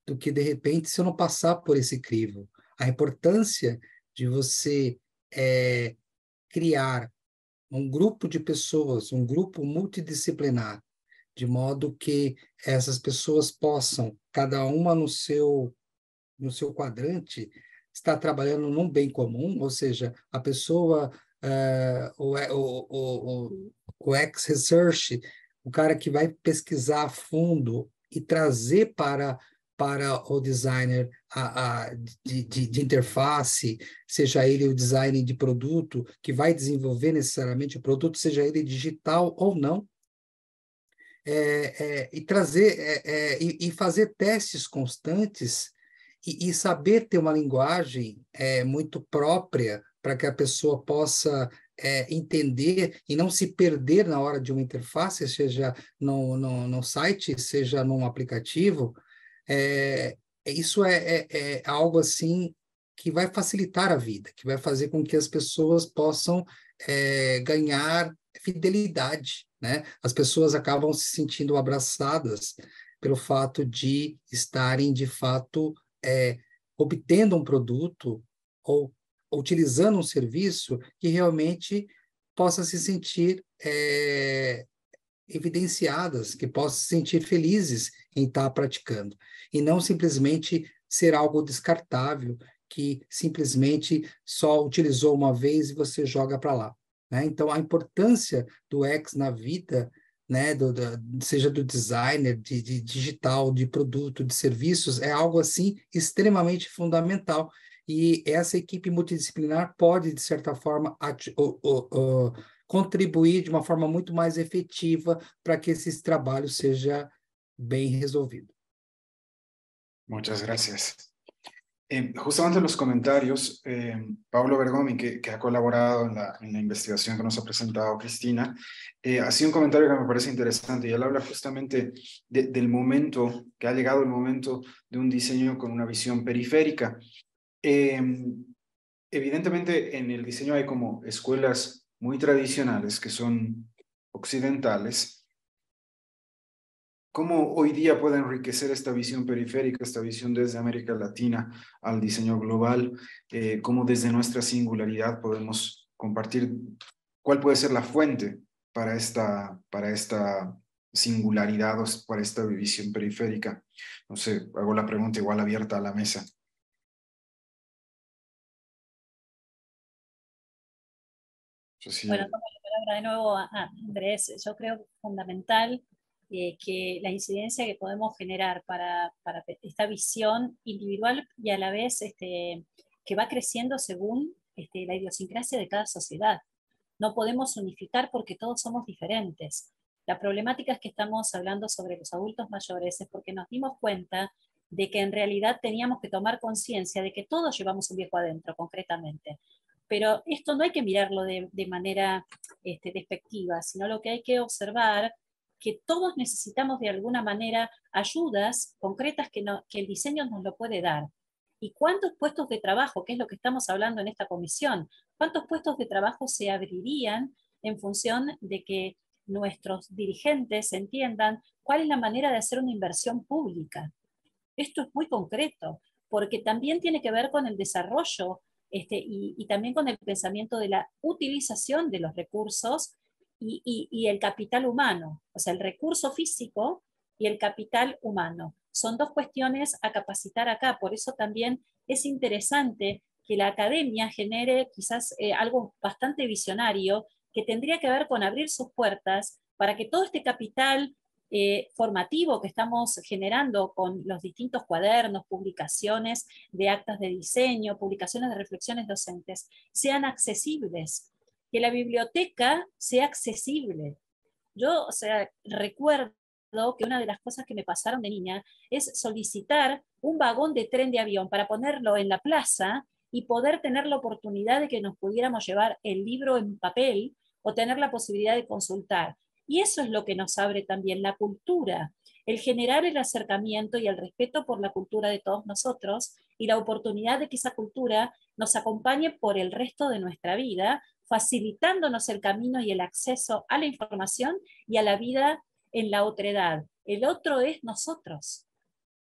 do que, de repente, se eu não passar por esse crivo. A importância de você criar um grupo de pessoas, um grupo multidisciplinar, de modo que essas pessoas possam, cada uma no seu quadrante, estar trabalhando num bem comum, ou seja, a pessoa, o ex-research, o cara que vai pesquisar a fundo e trazer para o designer de interface, seja ele o design de produto, que vai desenvolver necessariamente o produto, seja ele digital ou não, e trazer e fazer testes constantes e saber ter uma linguagem muito própria para que a pessoa possa entender e não se perder na hora de uma interface, seja no site, seja num aplicativo. Isso é algo assim que vai facilitar a vida, que vai fazer com que as pessoas possam ganhar fidelidade, né? As pessoas acabam se sentindo abraçadas pelo fato de estarem, de fato, obtendo um produto ou utilizando um serviço que realmente possa se sentir evidenciadas, que possam se sentir felizes em estar praticando, e não simplesmente ser algo descartável, que simplesmente só utilizou uma vez e você joga para lá, né? Então, a importância do UX na vida, né, seja do designer, de digital, de produto, de serviços, é algo assim extremamente fundamental, e essa equipe multidisciplinar pode, de certa forma, contribuir de uma forma muito mais efetiva para que esse trabalho seja bem resolvido. Muchas gracias. Justamente en los comentarios, Paolo Bergomi, que ha colaborado en la investigación que nos ha presentado Cristina, hacía un comentario que me parece interesante, y él habla justamente del momento, que ha llegado el momento de un diseño con una visión periférica. Evidentemente, en el diseño hay como escuelas muy tradicionales, que son occidentales. ¿Cómo hoy día puede enriquecer esta visión periférica, esta visión desde América Latina al diseño global? ¿Cómo desde nuestra singularidad podemos compartir? ¿Cuál puede ser la fuente para esta singularidad o para esta visión periférica? No sé, hago la pregunta igual abierta a la mesa. Sí. Bueno, tomo la palabra de nuevo a Andrés. Yo creo que es fundamental que la incidencia que podemos generar para esta visión individual y a la vez que va creciendo según la idiosincrasia de cada sociedad. No podemos unificar porque todos somos diferentes. La problemática es que estamos hablando sobre los adultos mayores es porque nos dimos cuenta de que en realidad teníamos que tomar conciencia de que todos llevamos un viejo adentro, concretamente. Pero esto no hay que mirarlo de manera despectiva, sino lo que hay que observar que todos necesitamos de alguna manera ayudas concretas que el diseño nos lo puede dar. ¿Y cuántos puestos de trabajo, que es lo que estamos hablando en esta comisión, cuántos puestos de trabajo se abrirían en función de que nuestros dirigentes entiendan cuál es la manera de hacer una inversión pública? Esto es muy concreto, porque también tiene que ver con el desarrollo y también con el pensamiento de la utilización de los recursos y el capital humano, o sea, el recurso físico y el capital humano. Son dos cuestiones a capacitar acá, por eso también es interesante que la academia genere quizás algo bastante visionario que tendría que ver con abrir sus puertas para que todo este capital formativo que estamos generando con los distintos cuadernos, publicaciones de actas de diseño, publicaciones de reflexiones docentes, sean accesibles, que la biblioteca sea accesible. Yo, o sea, recuerdo que una de las cosas que me pasaron de niña es solicitar un vagón de tren de avión para ponerlo en la plaza y poder tener la oportunidad de que nos pudiéramos llevar el libro en papel o tener la posibilidad de consultar. Y eso es lo que nos abre también la cultura, el generar el acercamiento y el respeto por la cultura de todos nosotros y la oportunidad de que esa cultura nos acompañe por el resto de nuestra vida, facilitándonos el camino y el acceso a la información y a la vida en la otredad. El otro es nosotros.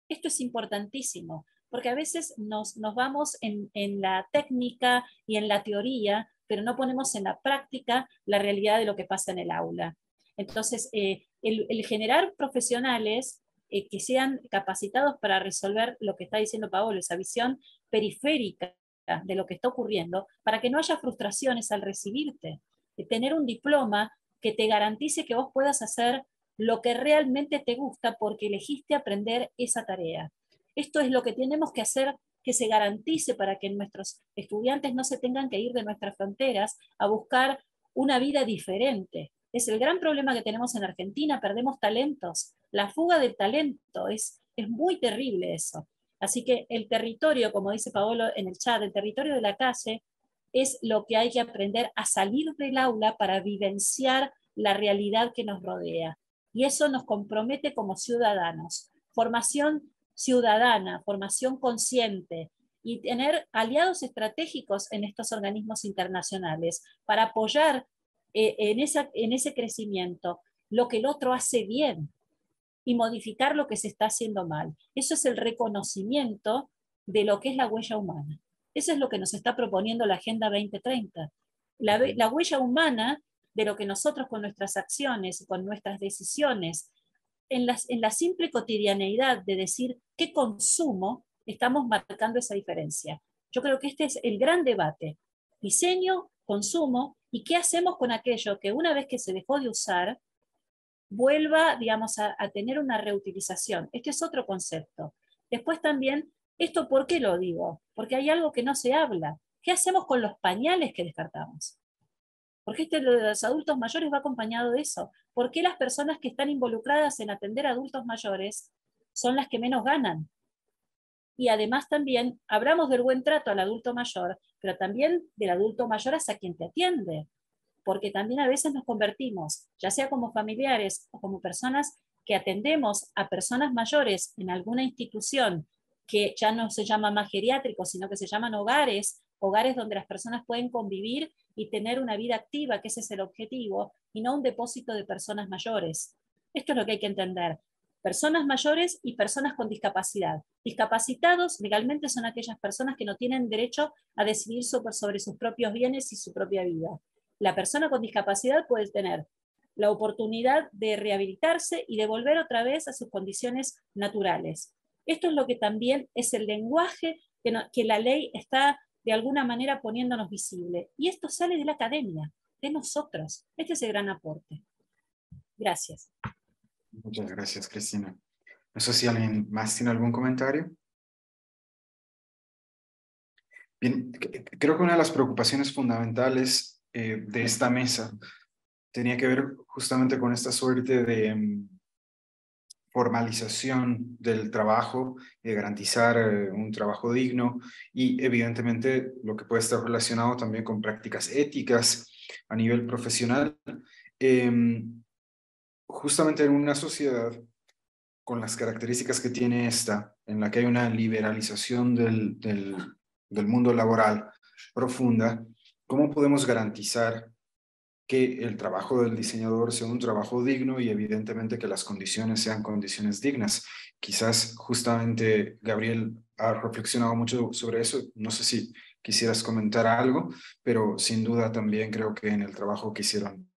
Esto es importantísimo, porque a veces nos vamos en la técnica y en la teoría, pero no ponemos en la práctica la realidad de lo que pasa en el aula. Entonces, el generar profesionales que sean capacitados para resolver lo que está diciendo Paolo, esa visión periférica de lo que está ocurriendo, para que no haya frustraciones al recibirte, tener un diploma que te garantice que vos puedas hacer lo que realmente te gusta porque elegiste aprender esa tarea. Esto es lo que tenemos que hacer, que se garantice para que nuestros estudiantes no se tengan que ir de nuestras fronteras a buscar una vida diferente. Es el gran problema que tenemos en Argentina, perdemos talentos. La fuga del talento, es muy terrible eso. Así que el territorio, como dice Paolo en el chat, el territorio de la calle, es lo que hay que aprender a salir del aula para vivenciar la realidad que nos rodea. Y eso nos compromete como ciudadanos. Formación ciudadana, formación consciente, y tener aliados estratégicos en estos organismos internacionales para apoyar en ese crecimiento, lo que el otro hace bien y modificar lo que se está haciendo mal. Eso es el reconocimiento de lo que es la huella humana. Eso es lo que nos está proponiendo la Agenda 2030. La huella humana de lo que nosotros con nuestras acciones y con nuestras decisiones, en la simple cotidianeidad de decir qué consumo, estamos marcando esa diferencia. Yo creo que este es el gran debate. Diseño, consumo, y qué hacemos con aquello que una vez que se dejó de usar, vuelva, digamos, a tener una reutilización. Este es otro concepto. Después también, ¿esto por qué lo digo? Porque hay algo que no se habla. ¿Qué hacemos con los pañales que descartamos? Porque lo de los adultos mayores va acompañado de eso. ¿Por qué las personas que están involucradas en atender a adultos mayores son las que menos ganan? Y además también, hablamos del buen trato al adulto mayor, pero también del adulto mayor hacia quien te atiende, porque también a veces nos convertimos, ya sea como familiares o como personas que atendemos a personas mayores en alguna institución que ya no se llama más geriátrico, sino que se llaman hogares donde las personas pueden convivir y tener una vida activa, que ese es el objetivo, y no un depósito de personas mayores. Esto es lo que hay que entender. Personas mayores y personas con discapacidad. Discapacitados legalmente son aquellas personas que no tienen derecho a decidir sobre sus propios bienes y su propia vida. La persona con discapacidad puede tener la oportunidad de rehabilitarse y de volver otra vez a sus condiciones naturales. Esto es lo que también es el lenguaje que la ley está de alguna manera poniéndonos visible. Y esto sale de la academia, de nosotros. Este es el gran aporte. Gracias. Muchas gracias, Cristina. No sé si alguien más tiene algún comentario. Bien, creo que una de las preocupaciones fundamentales de esta mesa tenía que ver justamente con esta suerte de formalización del trabajo, de garantizar un trabajo digno y evidentemente lo que puede estar relacionado también con prácticas éticas a nivel profesional. Justamente en una sociedad con las características que tiene esta, en la que hay una liberalización del mundo laboral profunda, ¿cómo podemos garantizar que el trabajo del diseñador sea un trabajo digno y evidentemente que las condiciones sean condiciones dignas? Quizás justamente Gabriel ha reflexionado mucho sobre eso, no sé si quisieras comentar algo, pero sin duda también creo que en el trabajo que hicieron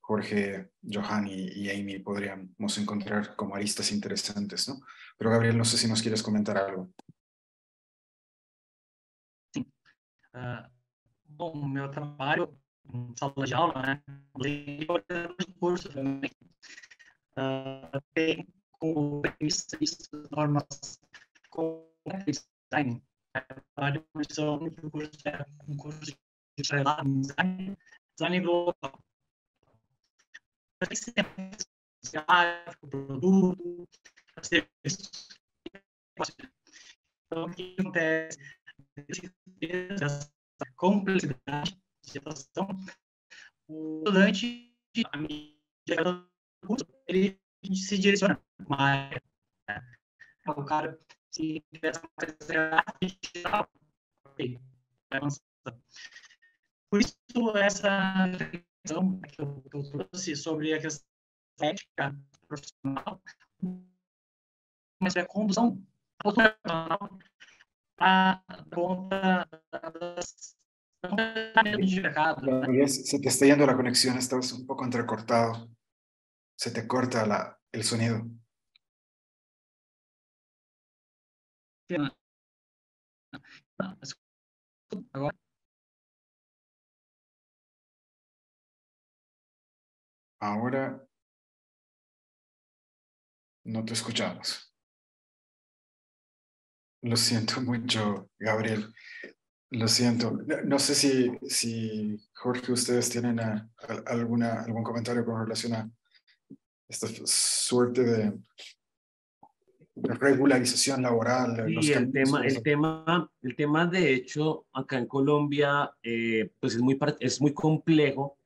Jorge, Johan y Eimi podríamos encontrar como aristas interesantes, ¿no? Pero Gabriel, no sé si nos quieres comentar algo. Sim. Bom, meu trabalho em sala de aula, né? Além de organizar os cursos também, tem como premissa de normas com design. Trabalho com o curso de relato em design, design global. O produto, os serviços. Então, o que acontece? Essa complexidade de situação, o estudante, a medida do curso, ele se direciona a uma área. O cara, se tiver uma digital, vai avançar. Por isso, essa questão que eu trouxe sobre a questão ética profissional, mas a condução profissional a conta das se te está yendo la conexión, estás un poco entrecortado. Se te corta el sonido. Ahora no te escuchamos. Lo siento mucho, Gabriel. Lo siento. No sé si Jorge, ustedes tienen algún comentario con relación a esta suerte de regularización laboral. Sí, el tema de hecho acá en Colombia pues es muy complejo.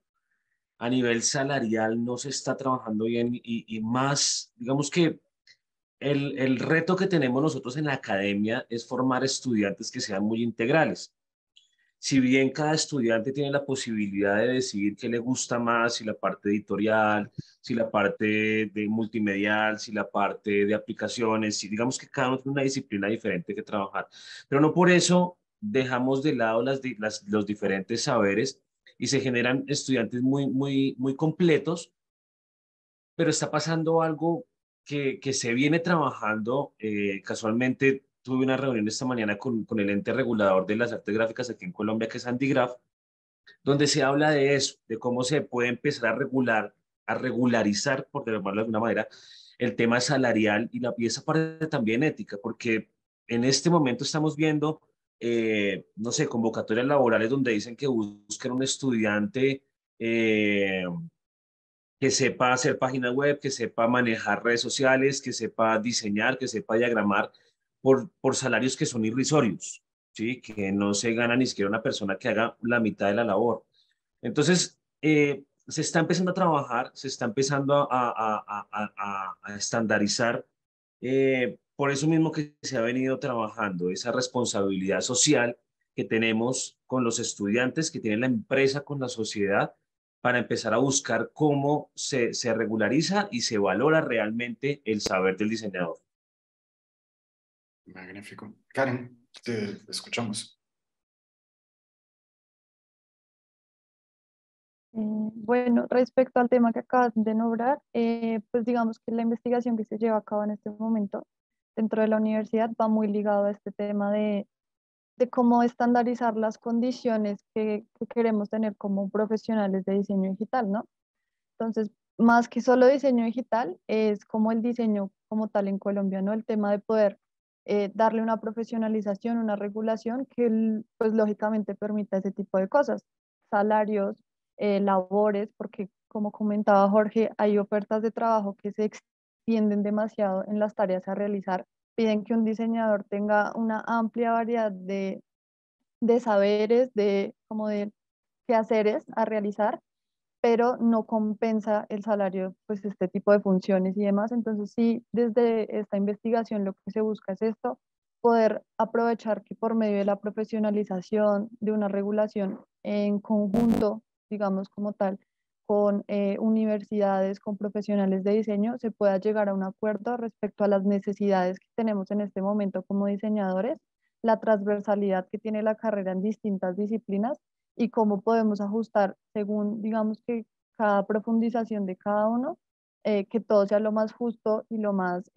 A nivel salarial no se está trabajando bien y más, digamos que el reto que tenemos nosotros en la academia es formar estudiantes que sean muy integrales. Si bien cada estudiante tiene la posibilidad de decidir qué le gusta más, si la parte editorial, si la parte de multimedial, si la parte de aplicaciones, si digamos que cada uno tiene una disciplina diferente que trabajar. Pero no por eso dejamos de lado los diferentes saberes y se generan estudiantes muy completos, pero está pasando algo que se viene trabajando. Casualmente tuve una reunión esta mañana con el ente regulador de las artes gráficas aquí en Colombia, que es Andigraf, donde se habla de eso, de cómo se puede empezar a regularizar, por llamarlo de alguna manera, el tema salarial y esa parte también ética, porque en este momento estamos viendo, no sé, convocatorias laborales donde dicen que busquen un estudiante que sepa hacer páginas web, que sepa manejar redes sociales, que sepa diseñar, que sepa diagramar, por salarios que son irrisorios, ¿sí? Que no se gana ni siquiera una persona que haga la mitad de la labor. Entonces, se está empezando a trabajar, se está empezando a estandarizar, por eso mismo que se ha venido trabajando, esa responsabilidad social que tenemos con los estudiantes, que tiene la empresa con la sociedad, para empezar a buscar cómo se regulariza y se valora realmente el saber del diseñador. Magnífico. Karen, te escuchamos. Bueno, respecto al tema que acabas de nombrar, pues digamos que la investigación que se lleva a cabo en este momento dentro de la universidad va muy ligado a este tema de cómo estandarizar las condiciones que queremos tener como profesionales de diseño digital, ¿no? Entonces, más que solo diseño digital, es como el diseño como tal en Colombia, ¿no? El tema de poder darle una profesionalización, una regulación que, pues, lógicamente permita ese tipo de cosas. Salarios, labores, porque como comentaba Jorge, hay ofertas de trabajo que se extienden demasiado en las tareas a realizar. Piden que un diseñador tenga una amplia variedad de saberes, de quehaceres a realizar, pero no compensa el salario, pues, este tipo de funciones y demás. Entonces sí, desde esta investigación lo que se busca es esto, poder aprovechar que por medio de la profesionalización, de una regulación en conjunto, digamos como tal, con universidades, con profesionales de diseño, se pueda llegar a un acuerdo respecto a las necesidades que tenemos en este momento como diseñadores, la transversalidad que tiene la carrera en distintas disciplinas y cómo podemos ajustar según, digamos, que cada profundización de cada uno, que todo sea lo más justo y lo más,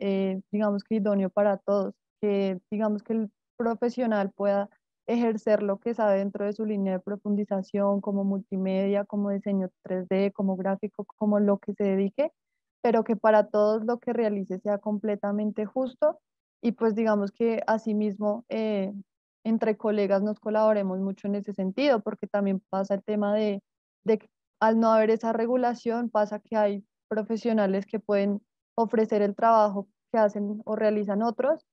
digamos, que idóneo para todos, que digamos que el profesional pueda ejercer lo que sabe dentro de su línea de profundización, como multimedia, como diseño 3D, como gráfico, como lo que se dedique, pero que para todos lo que realice sea completamente justo y pues digamos que asimismo entre colegas nos colaboremos mucho en ese sentido, porque también pasa el tema de que al no haber esa regulación pasa que hay profesionales que pueden ofrecer el trabajo que hacen o realizan otros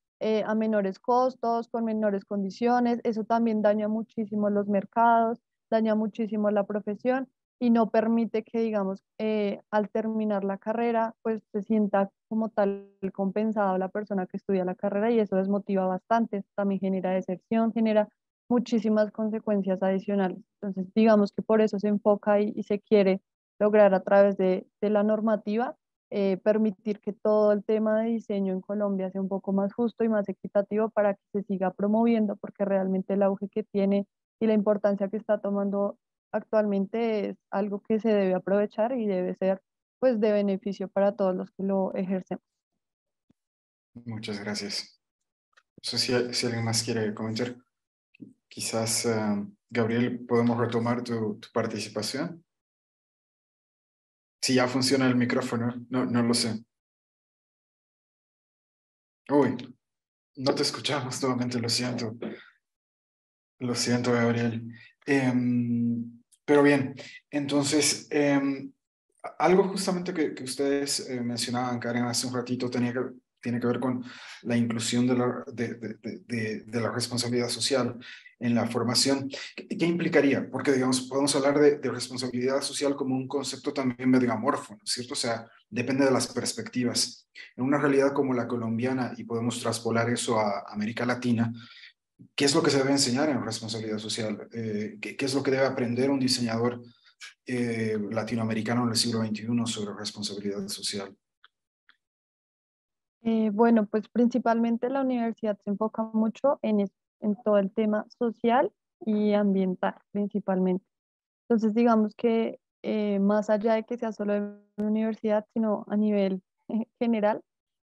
a menores costos, con menores condiciones. Eso también daña muchísimo los mercados, daña muchísimo la profesión y no permite que, digamos, al terminar la carrera, pues se sienta como tal compensado la persona que estudia la carrera, y eso desmotiva bastante, también genera deserción, genera muchísimas consecuencias adicionales. Entonces, digamos que por eso se enfoca y se quiere lograr a través de la normativa permitir que todo el tema de diseño en Colombia sea un poco más justo y más equitativo para que se siga promoviendo, porque realmente el auge que tiene y la importancia que está tomando actualmente es algo que se debe aprovechar y debe ser, pues, de beneficio para todos los que lo ejercen. Muchas gracias. Eso, si alguien más quiere comentar, quizás Gabriel, podemos retomar tu participación. Si ya funciona el micrófono, no lo sé. Uy, no te escuchamos nuevamente, lo siento. Lo siento, Gabriel. Pero bien, entonces, algo justamente que ustedes mencionaban, Karen, hace un ratito, tiene que ver con la inclusión de la responsabilidad social en la formación. ¿Qué implicaría? Porque, digamos, podemos hablar de responsabilidad social como un concepto también medio amorfo, ¿no es cierto? O sea, depende de las perspectivas. En una realidad como la colombiana, y podemos traspolar eso a América Latina, ¿qué es lo que se debe enseñar en responsabilidad social? ¿Qué es lo que debe aprender un diseñador latinoamericano en el siglo XXI sobre responsabilidad social? Bueno, pues principalmente la universidad se enfoca mucho en todo el tema social y ambiental, principalmente. Entonces, digamos que más allá de que sea solo en la universidad, sino a nivel general,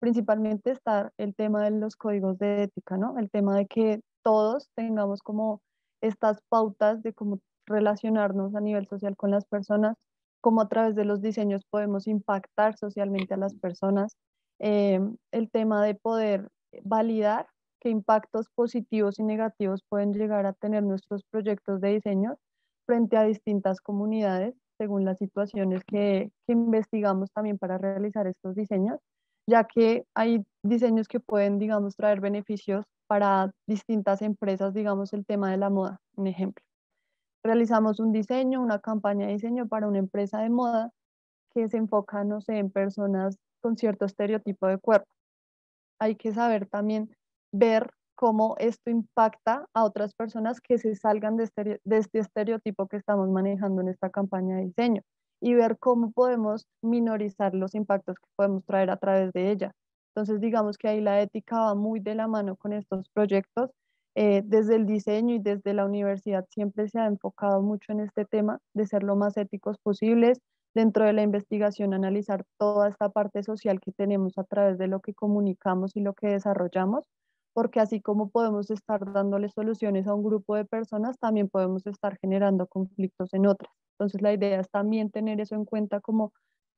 principalmente está el tema de los códigos de ética, ¿no? El tema de que todos tengamos como estas pautas de cómo relacionarnos a nivel social con las personas, cómo a través de los diseños podemos impactar socialmente a las personas, el tema de poder validar qué impactos positivos y negativos pueden llegar a tener nuestros proyectos de diseño frente a distintas comunidades, según las situaciones que investigamos también para realizar estos diseños, ya que hay diseños que pueden, digamos, traer beneficios para distintas empresas, digamos, el tema de la moda, un ejemplo. Realizamos un diseño, una campaña de diseño para una empresa de moda que se enfoca, no sé, en personas con cierto estereotipo de cuerpo. Hay que saber también ver cómo esto impacta a otras personas que se salgan de este estereotipo que estamos manejando en esta campaña de diseño, y ver cómo podemos minorizar los impactos que podemos traer a través de ella. Entonces, digamos que ahí la ética va muy de la mano con estos proyectos. Desde el diseño y desde la universidad siempre se ha enfocado mucho en este tema de ser lo más éticos posibles. Dentro de la investigación, analizar toda esta parte social que tenemos a través de lo que comunicamos y lo que desarrollamos, porque así como podemos estar dándole soluciones a un grupo de personas, también podemos estar generando conflictos en otras. Entonces la idea es también tener eso en cuenta como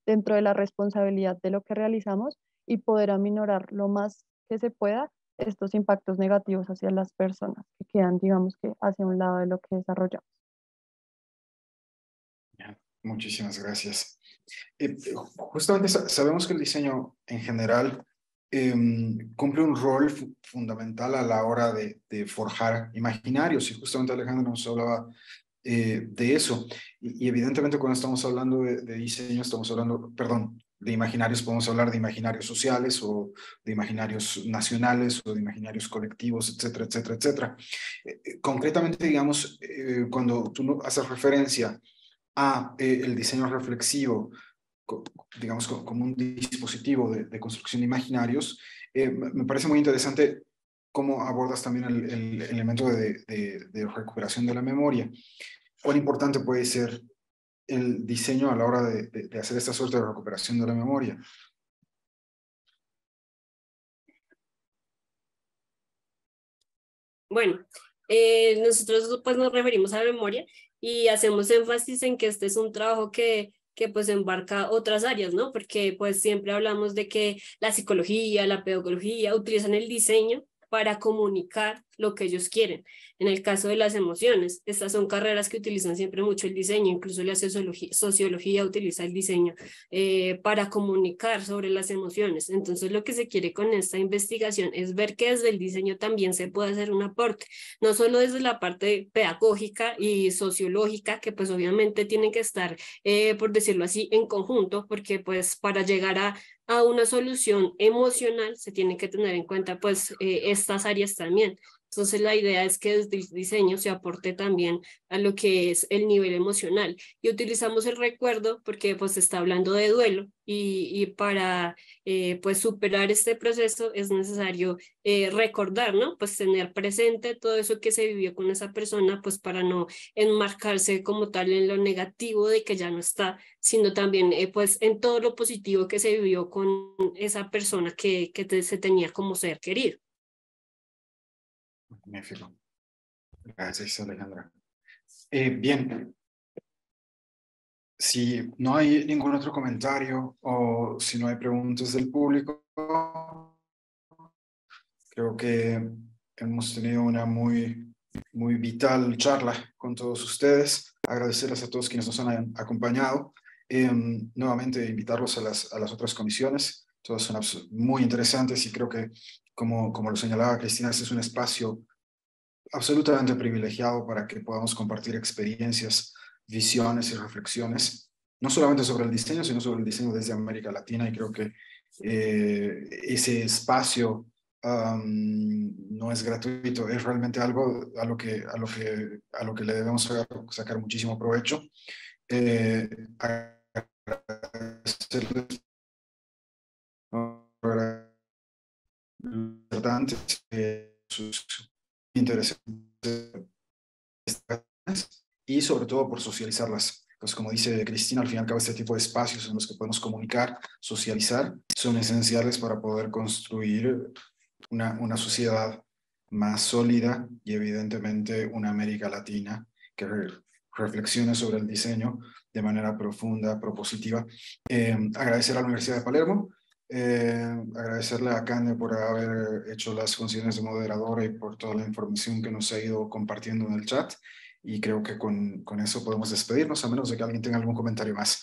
dentro de la responsabilidad de lo que realizamos y poder aminorar lo más que se pueda estos impactos negativos hacia las personas que quedan, digamos, que hacia un lado de lo que desarrollamos. Muchísimas gracias. Justamente sabemos que el diseño en general cumple un rol fundamental a la hora de forjar imaginarios, y justamente Alejandra nos hablaba de eso, y evidentemente cuando estamos hablando de diseño estamos hablando, perdón, de imaginarios, podemos hablar de imaginarios sociales o de imaginarios nacionales o de imaginarios colectivos, etcétera, etcétera, etcétera. Concretamente, digamos, cuando tú haces referencia a el diseño reflexivo, digamos, como un dispositivo de construcción de imaginarios, me parece muy interesante cómo abordas también el elemento de recuperación de la memoria. ¿Cuán importante puede ser el diseño a la hora de hacer esta suerte de recuperación de la memoria? Bueno, nosotros pues nos referimos a la memoria y hacemos énfasis en que este es un trabajo que pues embarca otras áreas, ¿no? Porque pues siempre hablamos de que la psicología, la pedagogía utilizan el diseño para comunicar lo que ellos quieren. En el caso de las emociones, estas son carreras que utilizan siempre mucho el diseño, incluso la sociología utiliza el diseño para comunicar sobre las emociones. Entonces lo que se quiere con esta investigación es ver que desde el diseño también se puede hacer un aporte, no solo desde la parte pedagógica y sociológica, que pues obviamente tienen que estar, por decirlo así, en conjunto, porque pues para llegar a una solución emocional se tiene que tener en cuenta pues estas áreas también. Entonces la idea es que desde el diseño se aporte también a lo que es el nivel emocional, y utilizamos el recuerdo porque pues se está hablando de duelo y para pues superar este proceso es necesario recordar, ¿no? Pues tener presente todo eso que se vivió con esa persona, pues para no enmarcarse como tal en lo negativo de que ya no está, sino también pues en todo lo positivo que se vivió con esa persona que se tenía como ser querido. Magnífico. Gracias, Alejandra. Bien, si no hay ningún otro comentario o si no hay preguntas del público, creo que hemos tenido una muy vital charla con todos ustedes. Agradecerles a todos quienes nos han acompañado. Nuevamente invitarlos a las otras comisiones. Todas son muy interesantes y creo que, como lo señalaba Cristina, este es un espacio absolutamente privilegiado para que podamos compartir experiencias, visiones y reflexiones, no solamente sobre el diseño, sino sobre el diseño desde América Latina, y creo que ese espacio no es gratuito, es realmente algo a lo que le debemos sacar muchísimo provecho. Agradecerles importantes sus intereses y sobre todo por socializarlas. Pues como dice Cristina, al fin y al cabo este tipo de espacios en los que podemos comunicar, socializar, son esenciales para poder construir una sociedad más sólida y evidentemente una América Latina que reflexione sobre el diseño de manera profunda, propositiva. Agradecer a la Universidad de Palermo. Agradecerle a Cande por haber hecho las funciones de moderadora y por toda la información que nos ha ido compartiendo en el chat, y creo que con eso podemos despedirnos, a menos de que alguien tenga algún comentario más.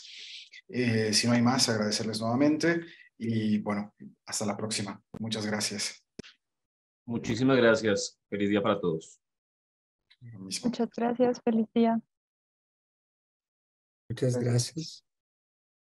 Si no hay más, agradecerles nuevamente y bueno, hasta la próxima. Muchas gracias. Muchísimas gracias. Feliz día para todos. Muchas gracias. Feliz día. Muchas gracias.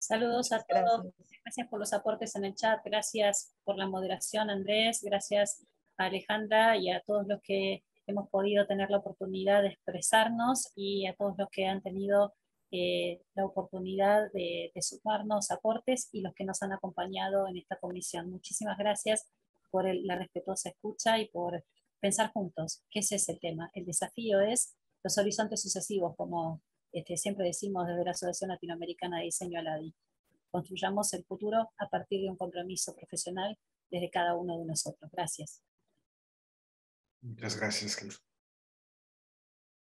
Saludos a todos, gracias por los aportes en el chat, gracias por la moderación, Andrés, gracias a Alejandra y a todos los que hemos podido tener la oportunidad de expresarnos y a todos los que han tenido la oportunidad de sumarnos aportes y los que nos han acompañado en esta comisión. Muchísimas gracias por la respetuosa escucha y por pensar juntos qué es ese tema. El desafío es los horizontes sucesivos, como siempre decimos desde la Asociación Latinoamericana de Diseño, ALADI. Construyamos el futuro a partir de un compromiso profesional desde cada uno de nosotros. Gracias. Muchas gracias, Cristina.